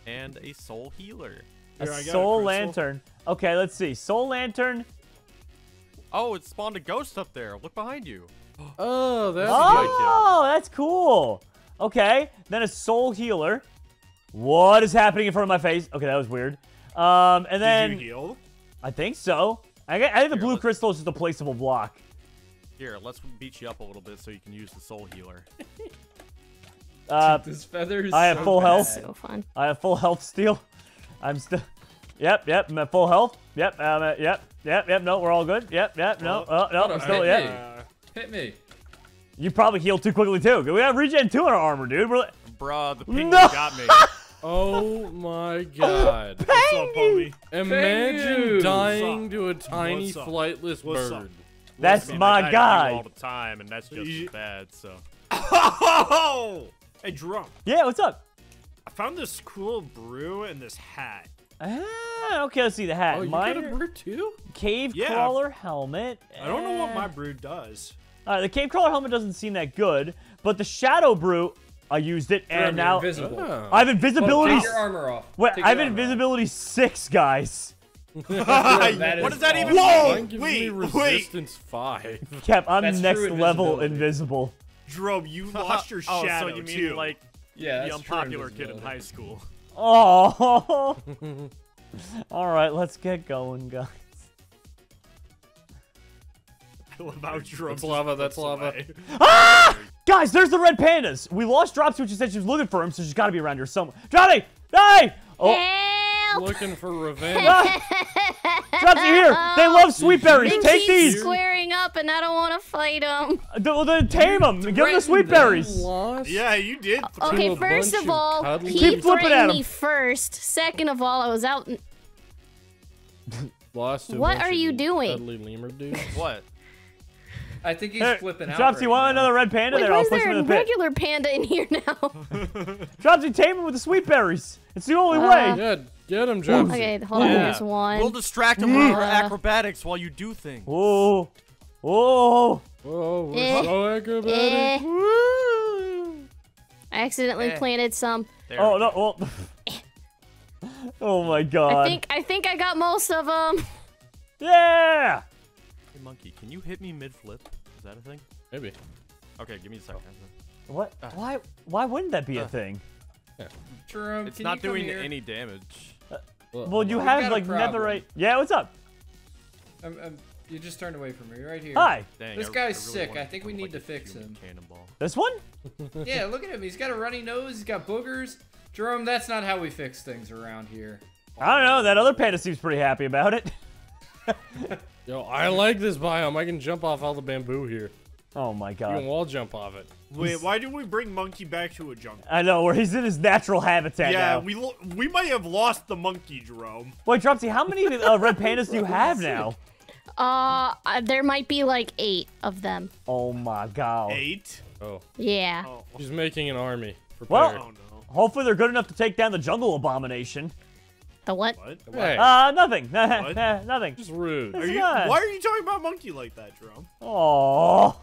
and a soul healer. A here, soul lantern. Okay, let's see. Soul lantern. Oh, it spawned a ghost up there. Look behind you. Oh, that's oh, that's cool. Okay, then a soul healer. What is happening in front of my face? Okay, that was weird. Um, and then did you heal? I think so. I, I think the here, blue crystal is just a placeable block. Here, let's beat you up a little bit so you can use the soul healer. uh, Dude, this feather is I have so full bad. health. So fun. I have full health still. I'm still. Yep, yep. I'm at full health. Yep, um, uh, yep, yep, yep. No, we're all good. Yep, yep. No, oh, no. I'm still. Hit yep. Me. Hit me. You probably healed too quickly too. We have regen two in our armor, dude. We're like... Bruh, the penguin no. got me. Oh my god. What's up, homie? Imagine dying to a tiny flightless bird. That's my guy. All the time, and that's just bad. So. Oh! Hey, Drum. Yeah, what's up? I found this cool brew and this hat. Ah, okay, let's see the hat. Oh, you got a brew too? Cave crawler helmet. I don't know what my brew does. Uh, the cave crawler helmet doesn't seem that good, but the shadow brew. I used it, and now invisible. Oh. I have invisibility. Well, take your armor off. Wait, I have invisibility off. six, guys. that what does that awesome. even mean? Whoa! Wait, me resistance wait. five. Cap, I'm That's next level invisible. Drobe, you lost your oh, shadow so you mean, too. Like yeah, the unpopular kid in high school. Oh. All right, let's get going, guys. About that's lava, that's lava. Away. Ah! Guys, there's the red pandas. We lost Drops, which she said she was looking for him, so she's got to be around here somewhere. Johnny! Hey! Oh. Help! Looking for revenge. Drops, you here. They love sweet berries. They Take keep these. squaring up, and I don't want to fight them. Well, then tame them. Give them the sweet berries. Lost. Yeah, you did. Okay, first of all, of he threatened me first. Second of all, I was out. Lost. What are you doing? Lemur dude. What? I think he's there, flipping out. Dropsy, right you want now. another red panda? Wait, there, I'll push him in the pit. Why is there a regular panda in here now? Dropsy, tame him with the sweet berries. It's the only uh, way. Good. Get him, Dropsy. Okay, hold on. Yeah. There's one. We'll distract him with our acrobatics while you do things. Whoa. Whoa. Whoa, we're eh. so acrobatic. Eh. Woo. I accidentally eh. planted some. There oh, no. Well. Oh, my God. I think, I think I got most of them. Yeah. Monkey, can you hit me mid-flip? Is that a thing? Maybe. Okay, give me a second. Oh. What? Uh. Why? Why wouldn't that be uh. a thing? Yeah. Jerome, it's not doing any damage. Uh, well, well, you have like netherite. Yeah, what's up? I'm, I'm, you just turned away from me. You're right here. Hi. Dang, this I, guy's I really sick. I think we need like to fix him. Cannonball. This one? Yeah, look at him. He's got a runny nose. He's got boogers. Jerome, that's not how we fix things around here. I don't know. That other panda seems pretty happy about it. Yo, I like this biome. I can jump off all the bamboo here. Oh my god. You can wall jump off it. Wait, why did we bring Monkey back to a jungle? I know, where he's in his natural habitat yeah, now. Yeah, we lo we might have lost the monkey, Jerome. Wait, Dropsy, how many uh, red pandas do you have now? Uh, there might be like eight of them. Oh my god. Eight? Oh. Yeah. Oh. She's making an army. Prepare. Well, oh, no. Hopefully they're good enough to take down the jungle abomination. The what? what? Hey. Uh, nothing. What? Nothing. Just rude. Are you, why are you talking about monkey like that, Jerome? Aww.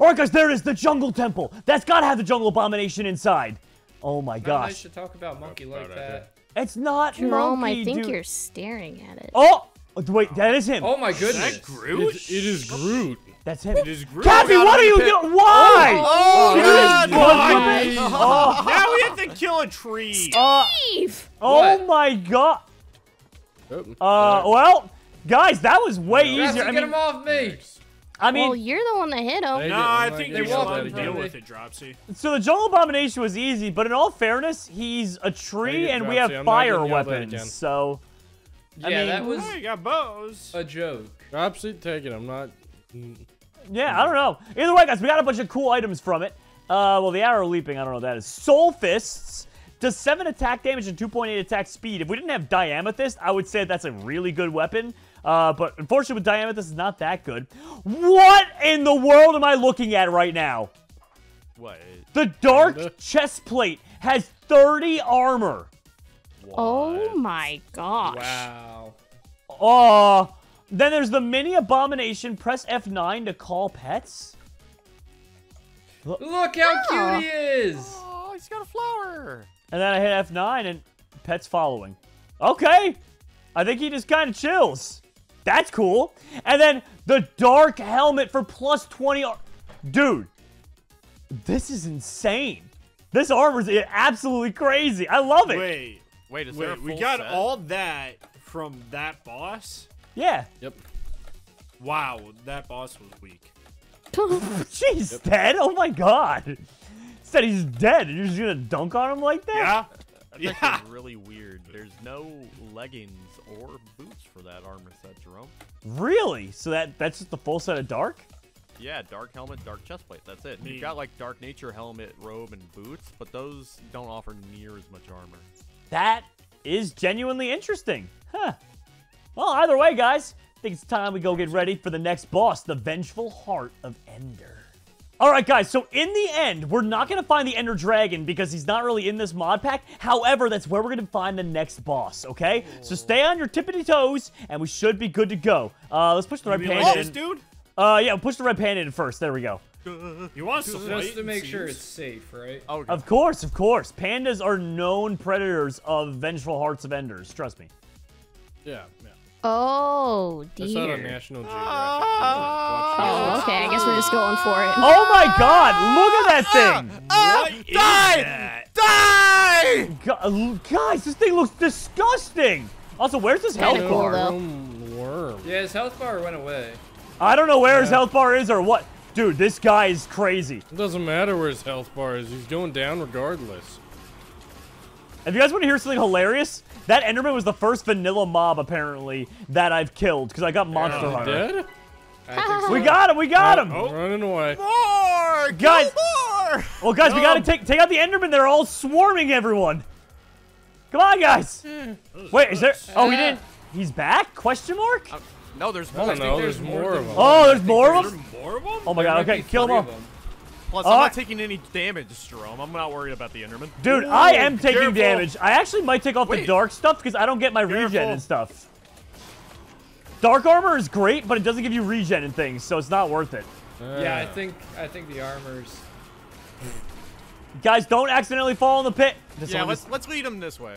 Alright, guys, there is the jungle temple. That's gotta have the jungle abomination inside. Oh my gosh. I should talk about monkey like that. It's not Jerome, monkey, I think dude. you're staring at it. Oh! Wait, that is him. Oh my goodness. Is that Groot? It, it is Groot. That's him. It is Groot. Cappy, what are you doing? Why? Oh, oh, God. God. Oh. Now we have to kill a tree. Steve! Uh, oh my god. Uh, well, guys, that was way easier. I mean, get him off me. I mean, well, you're the one that hit him. No, I think they want to deal with it, Dropsy. So the jungle abomination was easy, but in all fairness, he's a tree and we have fire weapons, so. Yeah, I mean, that was oh, you got bows. a joke. Dropsy, take it. I'm not. Yeah, I don't know. Either way, guys, we got a bunch of cool items from it. Uh, well, the arrow leaping, I don't know what that is. Soul Fists does seven attack damage and two point eight attack speed. If we didn't have Diamethyst, I would say that's a really good weapon. Uh, but unfortunately with Diamethyst, it's not that good. What in the world am I looking at right now? What? The Dark Chest Plate has thirty armor. What? Oh my gosh. Wow. Oh. Uh, then there's the mini abomination. Press F nine to call pets. Look, Look how ah. cute he is. Oh, he's got a flower. And then I hit F nine and pets following. Okay. I think he just kind of chills. That's cool. And then the dark helmet for plus twenty. Dude, this is insane. This armor is absolutely crazy. I love it. Wait. Wait, is Wait, there a full we got set? all that from that boss? Yeah. Yep. Wow, that boss was weak. Jeez, yep. Ted. Oh my god. Said he's dead. You're just gonna dunk on him like that? Yeah. That's yeah. actually really weird. There's no leggings or boots for that armor set, Jerome. Really? So that that's just the full set of dark? Yeah, dark helmet, dark chest plate. That's it. You got like dark nature helmet, robe, and boots, but those don't offer near as much armor. That is genuinely interesting. Huh. Well, either way, guys, I think it's time we go get ready for the next boss, the Vengeful Heart of Ender. All right, guys, so in the end, we're not going to find the Ender Dragon because he's not really in this mod pack. However, that's where we're going to find the next boss, okay? Oh. So stay on your tippity toes, and we should be good to go. Uh, let's push the red panda in. Dude? Uh, yeah, push the red panda in first. There we go. You want us to just to make sure it's safe, right? Oh, okay. Of course, of course. Pandas are known predators of Vengeful Hearts of Enders. Trust me. Yeah, yeah. Oh, dear. That's not a National Geographic. Oh, okay. I guess we're just going for it. Oh, my God. Look at that thing. Oh, oh, die. Die. God, guys, this thing looks disgusting. Also, where's his health bar? Yeah, his health bar went away. I don't know where yeah. his health bar is or what. Dude, this guy is crazy. It doesn't matter where his health bar is. He's going down regardless. If you guys want to hear something hilarious, that Enderman was the first vanilla mob, apparently, that I've killed, because I got Monster yeah, Hunter. Dead? I think so. We got him! We got oh, him! Oh. Running away. More! Guys! More! Well, guys, no. we got to take take out the Enderman. They're all swarming everyone. Come on, guys! Wait, is there... Oh, he didn't... He's back? Question mark? Uh, no, there's more. I don't know. There's, there's more of them. Oh, there's more of them? There's more of them? Oh, my God. Okay, kill them all. Plus, I'm uh, not taking any damage, Jerome. I'm not worried about the Enderman. Dude, Ooh, I am taking careful. damage. I actually might take off Wait. the dark stuff because I don't get my careful. regen and stuff. Dark armor is great, but it doesn't give you regen and things, so it's not worth it. Uh. Yeah, I think I think the armor's... Guys, don't accidentally fall in the pit. This yeah, let's, is... let's lead him this way.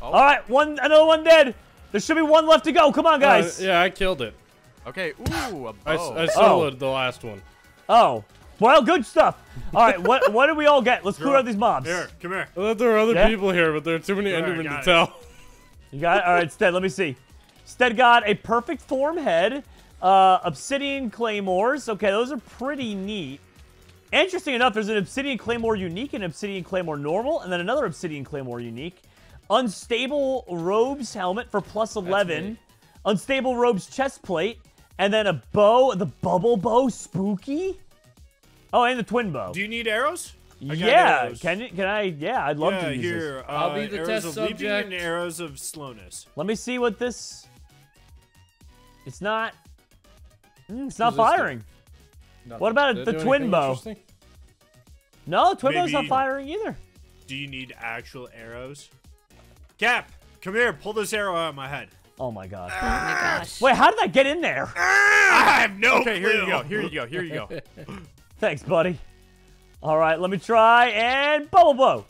Oh. All right, one, another one dead. There should be one left to go. Come on, guys. Uh, yeah, I killed it. Okay. Ooh, a bow. I, I soloed oh. the last one. Oh. Well, good stuff. All right, what what did we all get? Let's clear out these mobs. Here, come here. Well, there are other yeah. people here, but there are too many right, Endermen to it. tell. You got it? All right, Stead, let me see. Stead got a perfect form head, uh, obsidian claymores. Okay, those are pretty neat. Interesting enough, there's an obsidian claymore unique, an obsidian claymore normal, and then another obsidian claymore unique. Unstable robes helmet for plus eleven. Unstable robes chest plate, and then a bow, the bubble bow, spooky. Oh, and the twin bow. Do you need arrows? Yeah, arrows. can you, can I? Yeah, I'd love yeah, to use here, this. Uh, I'll be the test subject. Arrows of leaping and arrows of slowness. Let me see what this. It's not. Mm, it's not Resistant. firing. Nothing. What about the twin bow? No, twin Maybe. bow's not firing either. Do you need actual arrows? Cap, come here. Pull this arrow out of my head. Oh my god. Oh my gosh. Wait, how did that get in there? I have no okay, clue. Here you go. Here you go. Here you go. Thanks, buddy. All right, let me try and bubble blow.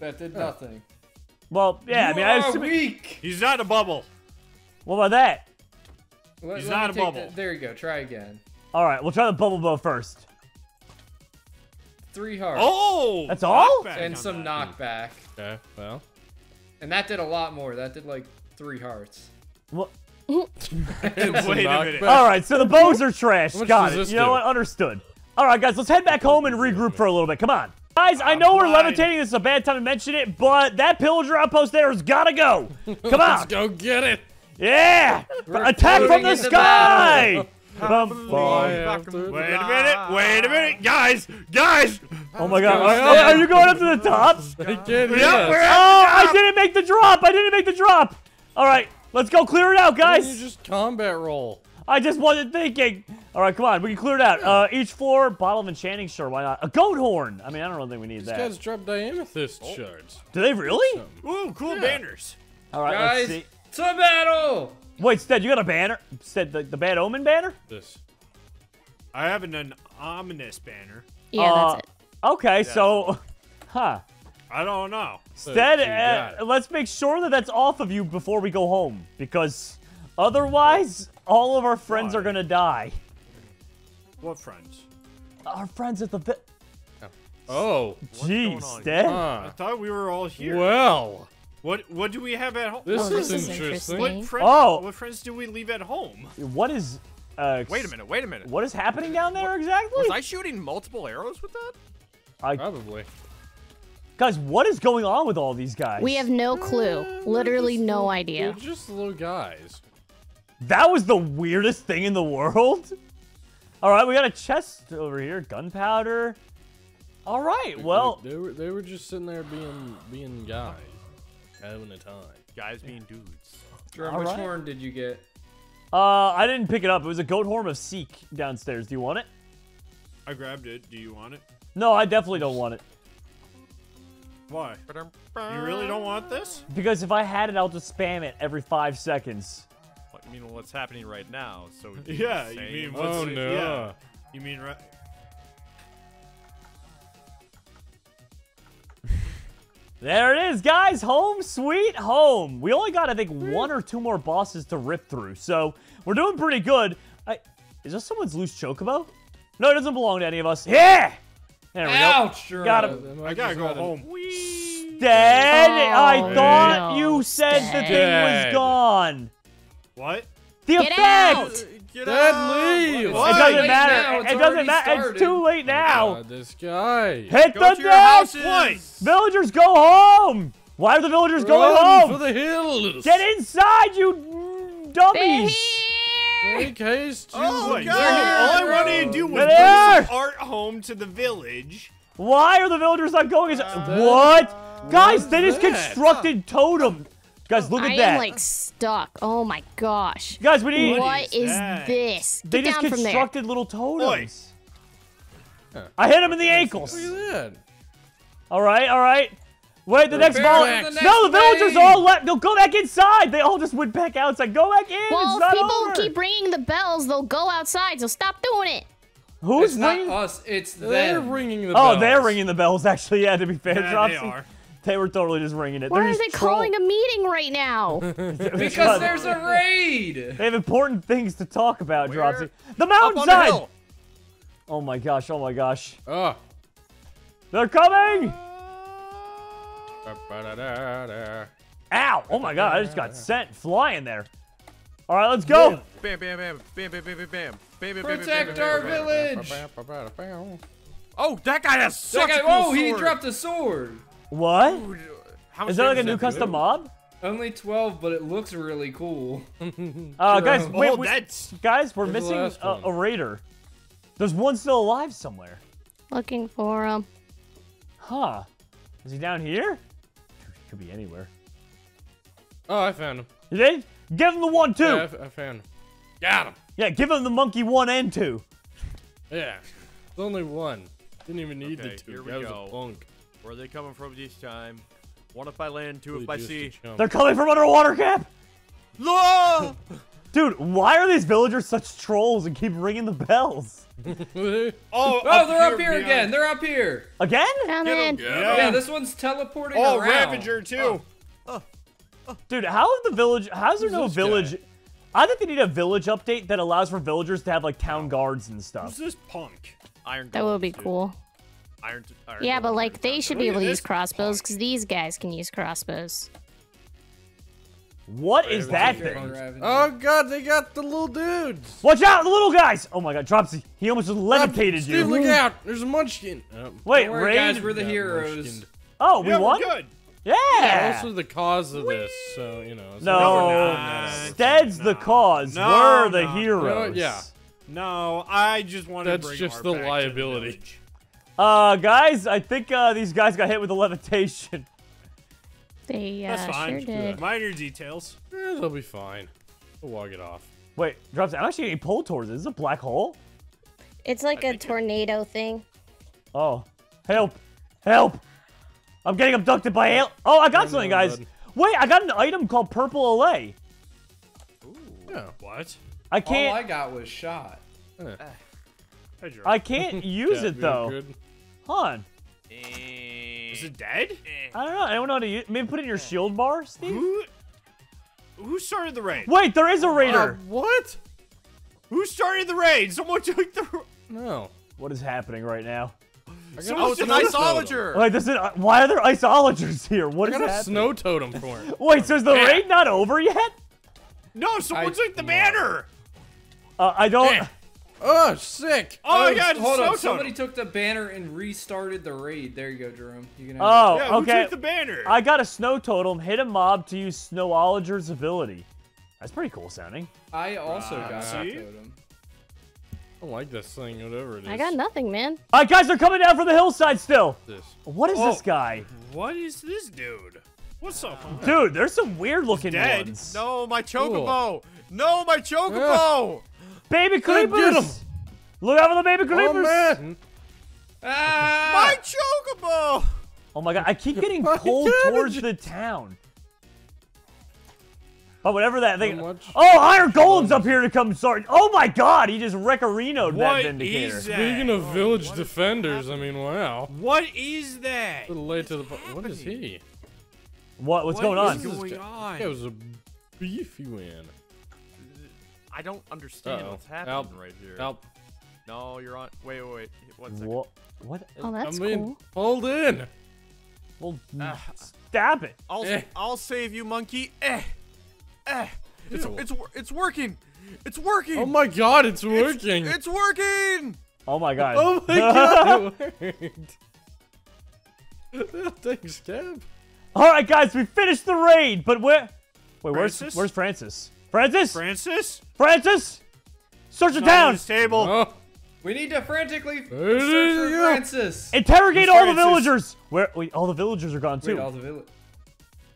That did nothing. Well, yeah, you I mean, I was weak. He's not a bubble. What about that? Let, He's let not a bubble. That. There you go. Try again. All right, we'll try the bubble blow first. Three hearts. Oh, that's all. And some that. knockback. Okay, well. And that did a lot more. That did like three hearts. What? Wait a minute. All right, so the bows are trash. Got it. You know what? Understood. All right, guys, let's head back home and regroup for a little bit. Come on. Guys, I know we're levitating. This is a bad time to mention it, but that pillager outpost there has got to go. Come on. Let's go get it. Yeah. Attack from the sky. um, Wait a minute, wait a minute, guys, guys! Oh my god, are, are you going up to the top? I can't hear yeah, we're oh, I didn't make the drop, I didn't make the drop! Alright, let's go clear it out, guys! You just combat roll. I just wasn't thinking! Alright, come on, we can clear it out. Uh, each floor, bottle of enchanting, sure, why not? A goat horn! I mean, I don't really think we need These that. These guys dropped Diamethyst oh. shards. Do they really? Something. Ooh, cool yeah. banners! Alright, let's see. To battle! Wait, Stead, you got a banner? Stead, the, the Bad Omen banner? This. I have an, an ominous banner. Yeah, uh, that's it. Okay, yeah. so... Huh. I don't know. Stead, uh, let's make sure that that's off of you before we go home. Because otherwise, all of our friends Why? are gonna die. What friends? Our friends at the... Vi oh. oh. Jeez, Stead. Huh. I thought we were all here. Well... What what do we have at home? This, oh, this is interesting. What friends, oh. what friends do we leave at home? What is? Uh, wait a minute. Wait a minute. What is happening down there what, exactly? Was I shooting multiple arrows with that? I, Probably. Guys, what is going on with all these guys? We have no clue. Uh, Literally no little, idea. They're just little guys. That was the weirdest thing in the world. All right, we got a chest over here. Gunpowder. All right. They, well, they, they were they were just sitting there being being guys. Having a time. Guys yeah. being dudes. Jerome, which right. horn did you get? Uh, I didn't pick it up. It was a goat horn of Seek downstairs. Do you want it? I grabbed it. Do you want it? No, I definitely don't want it. Why? You really don't want this? Because if I had it, I'll just spam it every five seconds. What, you mean what's happening right now? So yeah, you mean what's... Oh, no. Yeah. You mean right... There it is, guys. Home sweet home. We only got, I think, one or two more bosses to rip through, so we're doing pretty good. I, is this someone's loose Chocobo? No, it doesn't belong to any of us. Yeah! There we Ouch, go. Got him. I gotta go home. Whee. Dead! Oh, I thought no. you said Dead. the thing was gone. What? The Get effect! Out. Get Dad, leave! It doesn't matter. It doesn't matter. It's too late now. Oh, this guy. Hit go the deck! Villagers, go home! Why are the villagers Run going home? For the hills! Get inside, you dummies! Make haste! Oh, God! All I wanted to do was bring some art home to the village. Why are the villagers not going inside? Uh, what? Uh, Guys, they just that? constructed totem. Guys, look at I that. I am, like, stuck. Oh, my gosh. Guys, we need... What is, is this? They Get just constructed little totems. Huh. I hit him in the ankles. Look at that. All right, all right. Wait, the We're next ball. The next no, the villagers all left. They'll go back inside. They all just went back outside. Go back in. Well, it's not people over. keep ringing the bells. They'll go outside, so stop doing it. Who's it's ringing? It's not us. It's them. They're ringing the bells. Oh, they're ringing the bells, actually. Yeah, to be fair. Yeah, they are. They were totally just ringing it. Why are they calling a meeting right now? Because there's a raid! They have important things to talk about, Dropsy. The mountainside! Oh my gosh, oh my gosh. Uh. They're coming! Ow! Oh my god, I just got sent flying there. Alright, let's go! Bam, bam, bam, bam, bam, bam, bam, bam, protect our village! Oh, that guy has such a cool sword! Oh, he dropped a sword! What? Ooh, how is that like a new custom do? mob? Only twelve, but it looks really cool. uh, guys, wait, oh, we, that's... guys, we're There's missing a, a raider. There's one still alive somewhere. Looking for him. Huh? Is he down here? He could be anywhere. Oh, I found him. You did? Give him the one two. Yeah, I, I found him. Got him. Yeah, give him the monkey one and two. Yeah, it's only one. Didn't even need okay, the two. Here we that go. Was a bunk. Where are they coming from this time? One if by land, two if by sea. They're coming from underwater, Cap! No! Dude, why are these villagers such trolls and keep ringing the bells? oh, oh up they're here, up here again. They're up here. Again? Come in. Yeah. yeah, this one's teleporting oh, around. Oh, Ravager, too. Oh. Oh. Dude, how have the village... How's there Who's no village... Guy? I think they need a village update that allows for villagers to have, like, town guards and stuff. Who's this punk? Iron That would be dude. cool. Iron to, iron yeah, but like they should be able to use crossbows because these guys can use crossbows. What is that thing? Oh god, they got the little dudes! Watch out, the little guys! Oh my god, Dropsy, he almost just levitated you. Dude, look out! There's a munchkin. Oh. Wait, Don't worry, guys, we're the heroes. Munchkined. Oh, we yeah, won? Good. Yeah. yeah! Also the cause of Whee! this, so you know. No, Stead's the cause. No, we're the no. heroes. You know, yeah. No, I just want to bring just our the back liability. To the uh, guys, I think uh, these guys got hit with a levitation. They uh, That's fine. Sure did. Minor details. Yeah, they'll be fine. We'll log it off. Wait, drops. I'm actually getting pulled towards this. Is this a black hole? It's like I a tornado it. thing. Oh, help! Help! I'm getting abducted by ale. Oh, I got oh, something, no, guys. Bud. Wait, I got an item called Purple L A. Ooh. Yeah. What? I can't. All I got was shot. Uh. I can't use it though. Good. Hold on. Uh, Is it dead? Uh, I don't know. Anyone know how to use? Maybe put it in your shield bar, Steve. Who, who started the raid? Wait, there is a raider. Uh, what? Who started the raid? Someone took the. No. What is happening right now? Oh, it's an isolager! Wait, this is, uh, why are there isolagers here? What I is got a happening? Snow totem for him. Wait, so is the yeah. raid not over yet? No, someone's like the banner! Uh, I don't... Eh. Oh, sick! Oh, oh my god, hold on, somebody took the banner and restarted the raid. There you go, Jerome. You can oh, yeah, okay. Who took the banner? I got a snow totem, hit a mob to use Snowolager's ability. That's pretty cool sounding. I also uh, got see? a totem. I don't like this thing, whatever it is. I got nothing, man. All right, guys, they're coming down from the hillside still. This. What is oh, this guy? What is this dude? What's up? Uh, dude, there's some weird-looking ones. No, my Chocobo. Ooh. No, my Chocobo. Yeah. Baby creepers. Look out for the baby creepers. Oh, man. Ah. My Chocobo. Oh, my God. I keep getting pulled towards the town. Oh, whatever that thing. Oh, Iron Golem's up here to come start. Oh my God, he just Recarino'd that Vindicator. That? Speaking of oh, village defenders, I mean, wow. What is that? A little late to the point. What is he? What? What's what going on? What's going on? That was a beefy win. I don't understand uh -oh. what's happening Help. right here. Help. No, you're on. Wait, wait, wait. One second. What? What? Oh, that's I'm cool. Hold in. Well, uh, stab it. I'll, eh. I'll save you, monkey. Eh. Eh, it's, it's it's working, it's working. Oh my God, it's working. It's, it's working. Oh my God. Oh my God, it worked. Take a stab. All right, guys, we finished the raid, but where? Wait, Francis? where's where's Francis? Francis? Francis? Francis? Search the town. Table. Oh. We need to frantically search for Francis. Interrogate all the villagers. Where? Wait, all the villagers are gone too. Wait, all the villagers.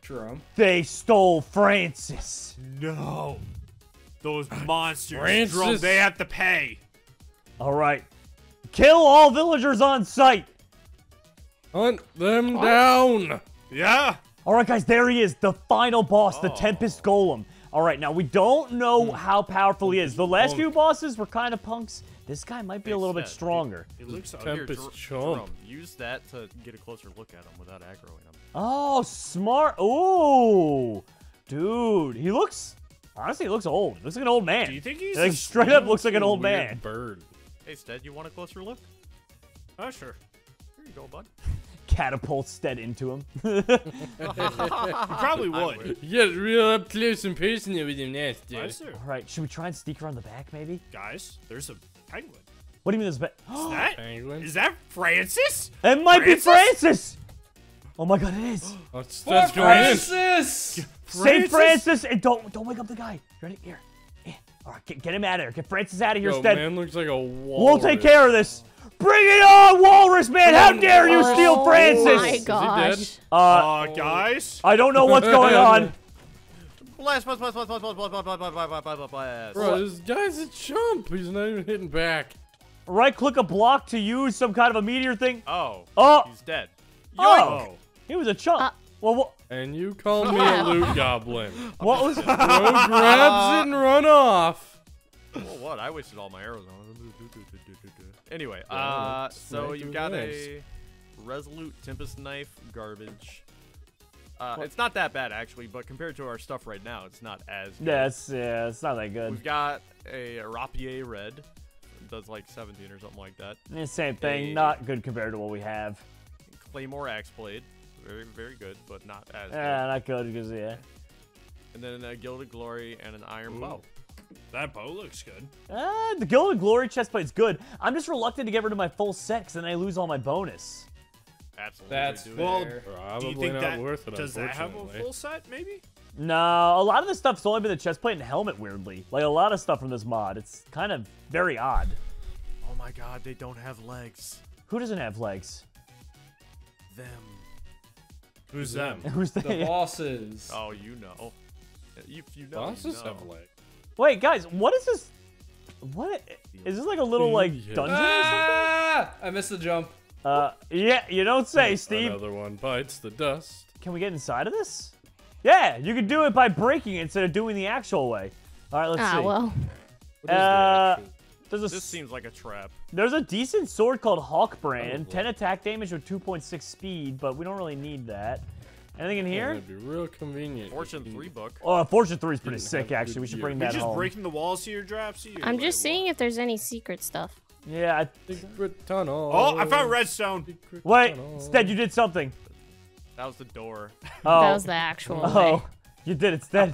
Jerome. They stole Francis. No. Those monsters. Francis. Jerome, they have to pay. All right. Kill all villagers on sight. Hunt them oh. down. Yeah. All right, guys. There he is. The final boss, oh. the Tempest Golem. All right. Now, we don't know mm. how powerful he is. The last Punk. few bosses were kind of punks. This guy might be Makes a little sense. bit stronger. It, it looks out here, Jerome. Use that to get a closer look at him without aggroing him. Oh, smart. Ooh. Dude, he looks... Honestly, he looks old. He looks like an old man. Do you think he's... Like, straight up looks like an old man. Bird. Hey, Stead, you want a closer look? Oh, sure. Here you go, bud. Catapult Stead into him. You probably would. You get real up close and personal with him next, dude. All right, should we try and sneak around the back, maybe? Guys, there's a... Penguin. What do you mean there's a Is that? Penguin? Is that Francis? It might Francis? be Francis! Oh my God, it is! Oh, it's, that's Francis! Francis! Save Francis and don't don't wake up the guy. Ready? Here. Yeah. Alright, get, get him out of here. Get Francis out of here, Yo, Stead. man looks like a walrus. We'll take care of this. Bring it on, walrus man! How dare you steal Francis! Oh my gosh. Uh, uh, guys? I don't know what's going on. Blast, blast, blast, blast, blast, blast, blast, blast, blast, blast, blast. Bro, this guy's a chump. He's not even hitting back. Right click a block to use some kind of a meteor thing. Oh. Oh. He's dead. Oh. He was a chump. Uh, well, well. And you call me a loot goblin. What was? Bro grabs uh, it and run off. Well, what? I wasted all my arrows on it. Anyway, uh, so you've got a Resolute Tempest Knife garbage. Uh, it's not that bad, actually, but compared to our stuff right now, it's not as good. Yeah, it's, yeah, it's not that good. We've got a Rapier Red. It does like seventeen or something like that. Yeah, same thing. A not good compared to what we have. Claymore Axe Blade. Very, very good, but not as good. Yeah, not good, because, yeah. And then a Gilded Glory and an Iron Ooh. Bow. That bow looks good. Uh, the Gilded Glory chest plate's good. I'm just reluctant to get rid of my full set, because then I lose all my bonus. Absolutely. That's well, probably do you think not that, worth it. Does that have a full set? Maybe. No, a lot of this stuff's only been the chestplate and helmet, weirdly. Like, a lot of stuff from this mod. It's kind of very odd. Oh my god, they don't have legs. Who doesn't have legs? Them. Who's them? Who's they? The bosses. Oh, you know. If you know, bosses you know. Have legs. Wait, guys, what is this? What? Is this like a little, like, dungeon ah! or something? I missed the jump. Uh, yeah, you don't say, Steve. Another one bites the dust. Can we get inside of this? Yeah, you can do it by breaking it instead of doing the actual way. All right, let's ah, see. Ah, well. What is uh, the there's a, this seems like a trap. There's a decent sword called Hawk Brand. ten attack damage with two point six speed, but we don't really need that. Anything in here? That'd be real convenient. Fortune three book. Oh, Fortune three is pretty sick, actually. We should bring that home. Are you just breaking the walls here, Drapsy? I'm just seeing if there's any secret stuff. Yeah. I... Secret tunnel. Oh, I found redstone. Secret Wait, tunnel. Instead you did something. That was the door. Oh. That was the actual Oh, way. You did it instead.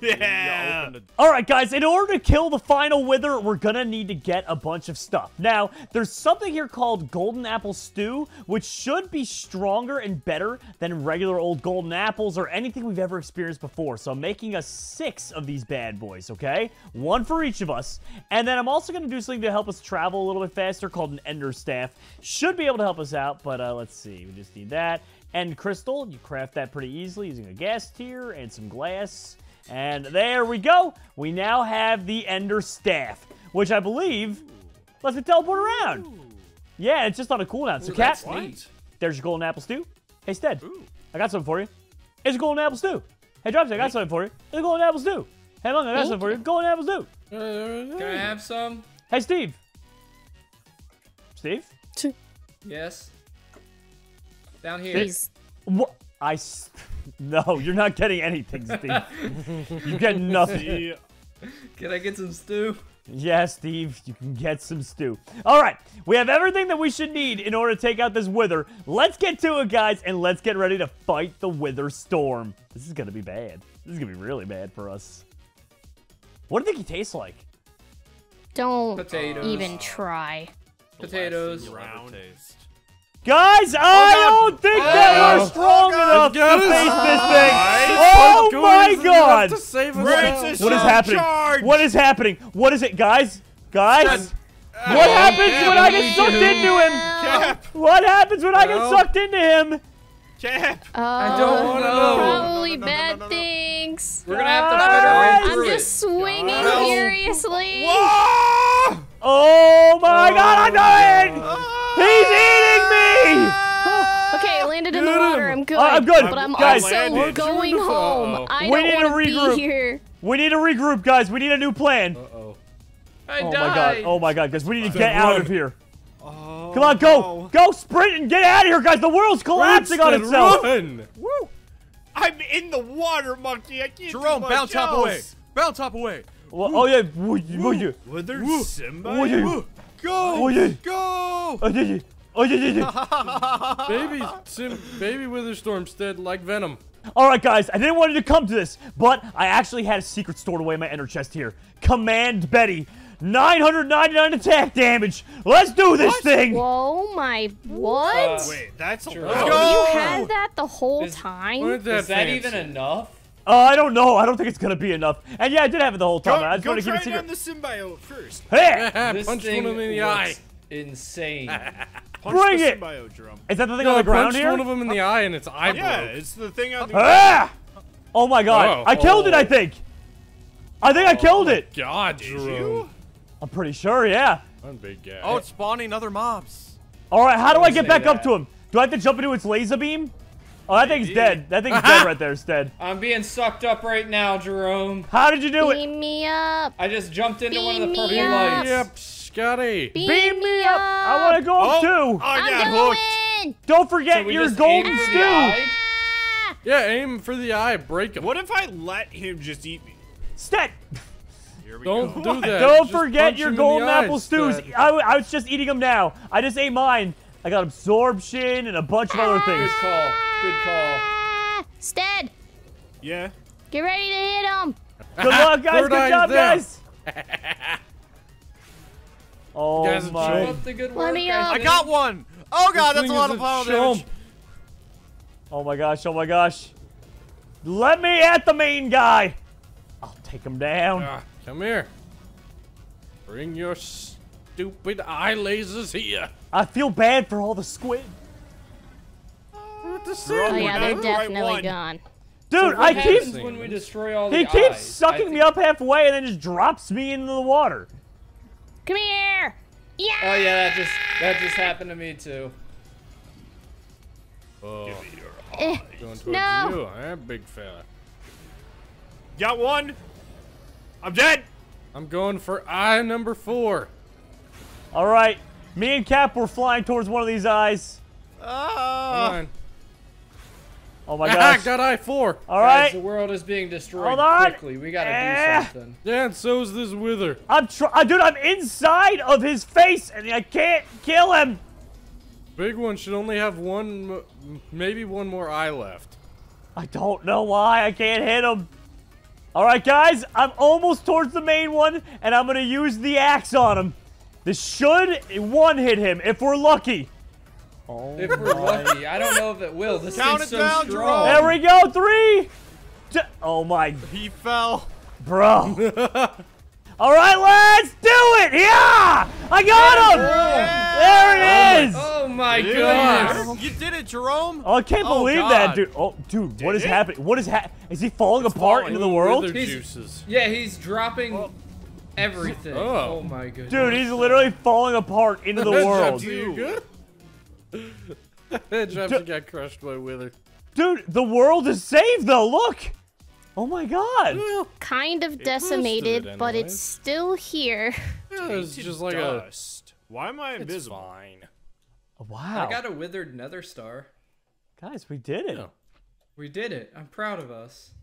Yeah. All right, guys. In order to kill the final Wither, we're going to need to get a bunch of stuff. Now, there's something here called Golden Apple Stew, which should be stronger and better than regular old golden apples or anything we've ever experienced before. So I'm making us six of these bad boys, okay? One for each of us. And then I'm also going to do something to help us travel a little bit faster called an Ender Staff. Should be able to help us out, but uh, let's see. We just need that. And crystal, you craft that pretty easily using a gas tier and some glass. And there we go. We now have the Ender Staff, which I believe lets it teleport around. Ooh. Yeah, it's just on a cooldown. So, Cat, there's your golden apple stew. Hey, Stead, Ooh. I got something for you. It's a golden apple stew. Hey, Drops, I got hey. something for you. It's a golden apple stew. Hey, Long, I got hey. something for you. Golden apple stew. Can I have some? Hey, Steve. Steve? Yes. Down here. Please. What? I s no, you're not getting anything, Steve. You get nothing. Can I get some stew? Yeah, Steve, you can get some stew. All right, we have everything that we should need in order to take out this Wither. Let's get to it, guys, and let's get ready to fight the Wither Storm. This is going to be bad. This is going to be really bad for us. What do you think he tastes like? Don't Potatoes. even try. Potatoes. Potatoes. Guys, oh, I God. don't think oh, that we're strong oh, enough to face this thing. Oh, oh my God! To save us what is happening? Charge. What is happening? What is it, guys? Guys, uh, what happens Cap, when I get sucked do. into him? Cap. What happens when no. I get sucked into him? Cap. Uh, I don't want to know. Probably no, no, no, bad no, no, no, no. things. We're gonna have to fight our way through it. I'm just swinging no. furiously. Whoa. Oh my oh, God! I'm dying. Oh. He's eating me. Oh, okay, I landed in the water. I'm good. Uh, I'm good. But I'm guys, also landed. going home. I we don't want to be here. We need to regroup, guys. We need a new plan. Uh-oh. I oh, died. my God. Oh, my God, guys. We need to get out of here. Oh, Come on, go. No. Go sprint and get out of here, guys. The world's collapsing Winston, on itself. Run. Woo. I'm in the water, monkey. I can't Jerome, do bounce else. up away. Bounce up away. Well, oh, yeah. Woo. Woo. Wither Woo. Simba? Woo. Woo. Go. Woo. Go. Go. Go. Oh, yeah, yeah, yeah. Baby, Sim, baby Wither Storm Stead like Venom. All right, guys, I didn't want you to come to this, but I actually had a secret stored away in my ender chest here. Command Betty, nine hundred ninety-nine attack damage. Let's do this what? thing. Whoa, my what? Uh, wait, that's a lot. Oh, you had that the whole is, time? Is that fancy? even enough? Uh, I don't know. I don't think it's gonna be enough. And yeah, I did have it the whole time. Go, I just want to keep it secret. Go try down the symbiote first. Hey, punch him in the eye. Insane. Punch Bring it! Symbiote, Jerome. Is that the thing no, on the ground here? one of them in the eye and its eye Yeah, broke. it's the thing on the ah! ground. Oh my God. Oh, I killed oh. it, I think. I think oh, I killed it. God, Did Jerome. You? I'm pretty sure, yeah. One big guy. Oh, it's spawning other mobs. All right, how do I, I get back that. up to him? Do I have to jump into its laser beam? Oh, that Maybe. thing's dead. That thing's dead right there, Stead. I'm being sucked up right now, Jerome. How did you do Beam it? Beam me up. I just jumped into Beam one of the purple lights. Yep. Scotty. Beam, Beam me up. up. I want to go up oh, too. I got hooked. Don't forget so your golden stew. Ah. Yeah, aim for the eye. Break him. What if I let him just eat me? Stead. Here we Don't go. do what? that. Don't just forget your golden apple eyes, stews. I, I was just eating them now. I just ate mine. I got absorption and a bunch of ah. other things. Good call. Good call. Stead. Yeah. Get ready to hit him. Good luck, guys. Third Good job, down. guys. Oh my! The good work, Let me up. I got one. Oh God, this that's a lot of power damage. Oh my gosh! Oh my gosh! Let me at the main guy. I'll take him down. Uh, come here. Bring your stupid eye lasers here. I feel bad for all the squid. Oh yeah, they're definitely gone. Dude, I keep when we destroy all the He keeps sucking me up halfway and then just drops me into the water. Come here. Yeah. Oh yeah, that just that just happened to me too. Oh. Give me your eyes. Eh, Going towards no. you, huh, big fella? Got one. I'm dead. I'm going for eye number four. All right, me and Cap were flying towards one of these eyes. Oh. Oh my gosh. I got eye four. All right. Guys, the world is being destroyed quickly. We gotta eh. do something. Yeah, and so's this wither. I'm trying, dude. I'm inside of his face, and I can't kill him. Big one should only have one, maybe one more eye left. I don't know why I can't hit him. All right, guys, I'm almost towards the main one, and I'm gonna use the axe on him. This should one hit him if we're lucky. Oh if we're lucky, I don't know if it will. This Count thing's so down, strong. There we go, three. Two. Oh my! He fell, bro. All right, let's do it! Yeah, I got him. Yeah. There it is. Oh my, oh my god! You did it, Jerome. Oh, I can't oh believe god. that, dude. Oh, dude, did what is it? happening? What is ha Is he falling it's apart falling. into the world? He's, juices. Yeah, he's dropping. Oh. Everything. Oh. Oh my goodness. Dude, he's literally falling apart into the world. You good? That got crushed by Wither. Dude, the world is saved though. Look. Oh my god. Well, kind of decimated, it but it's still here. Yeah, it's just like dust. A... Why am I invisible? Fine. Wow. I got a withered nether star. Guys, we did it. Yeah. We did it. I'm proud of us.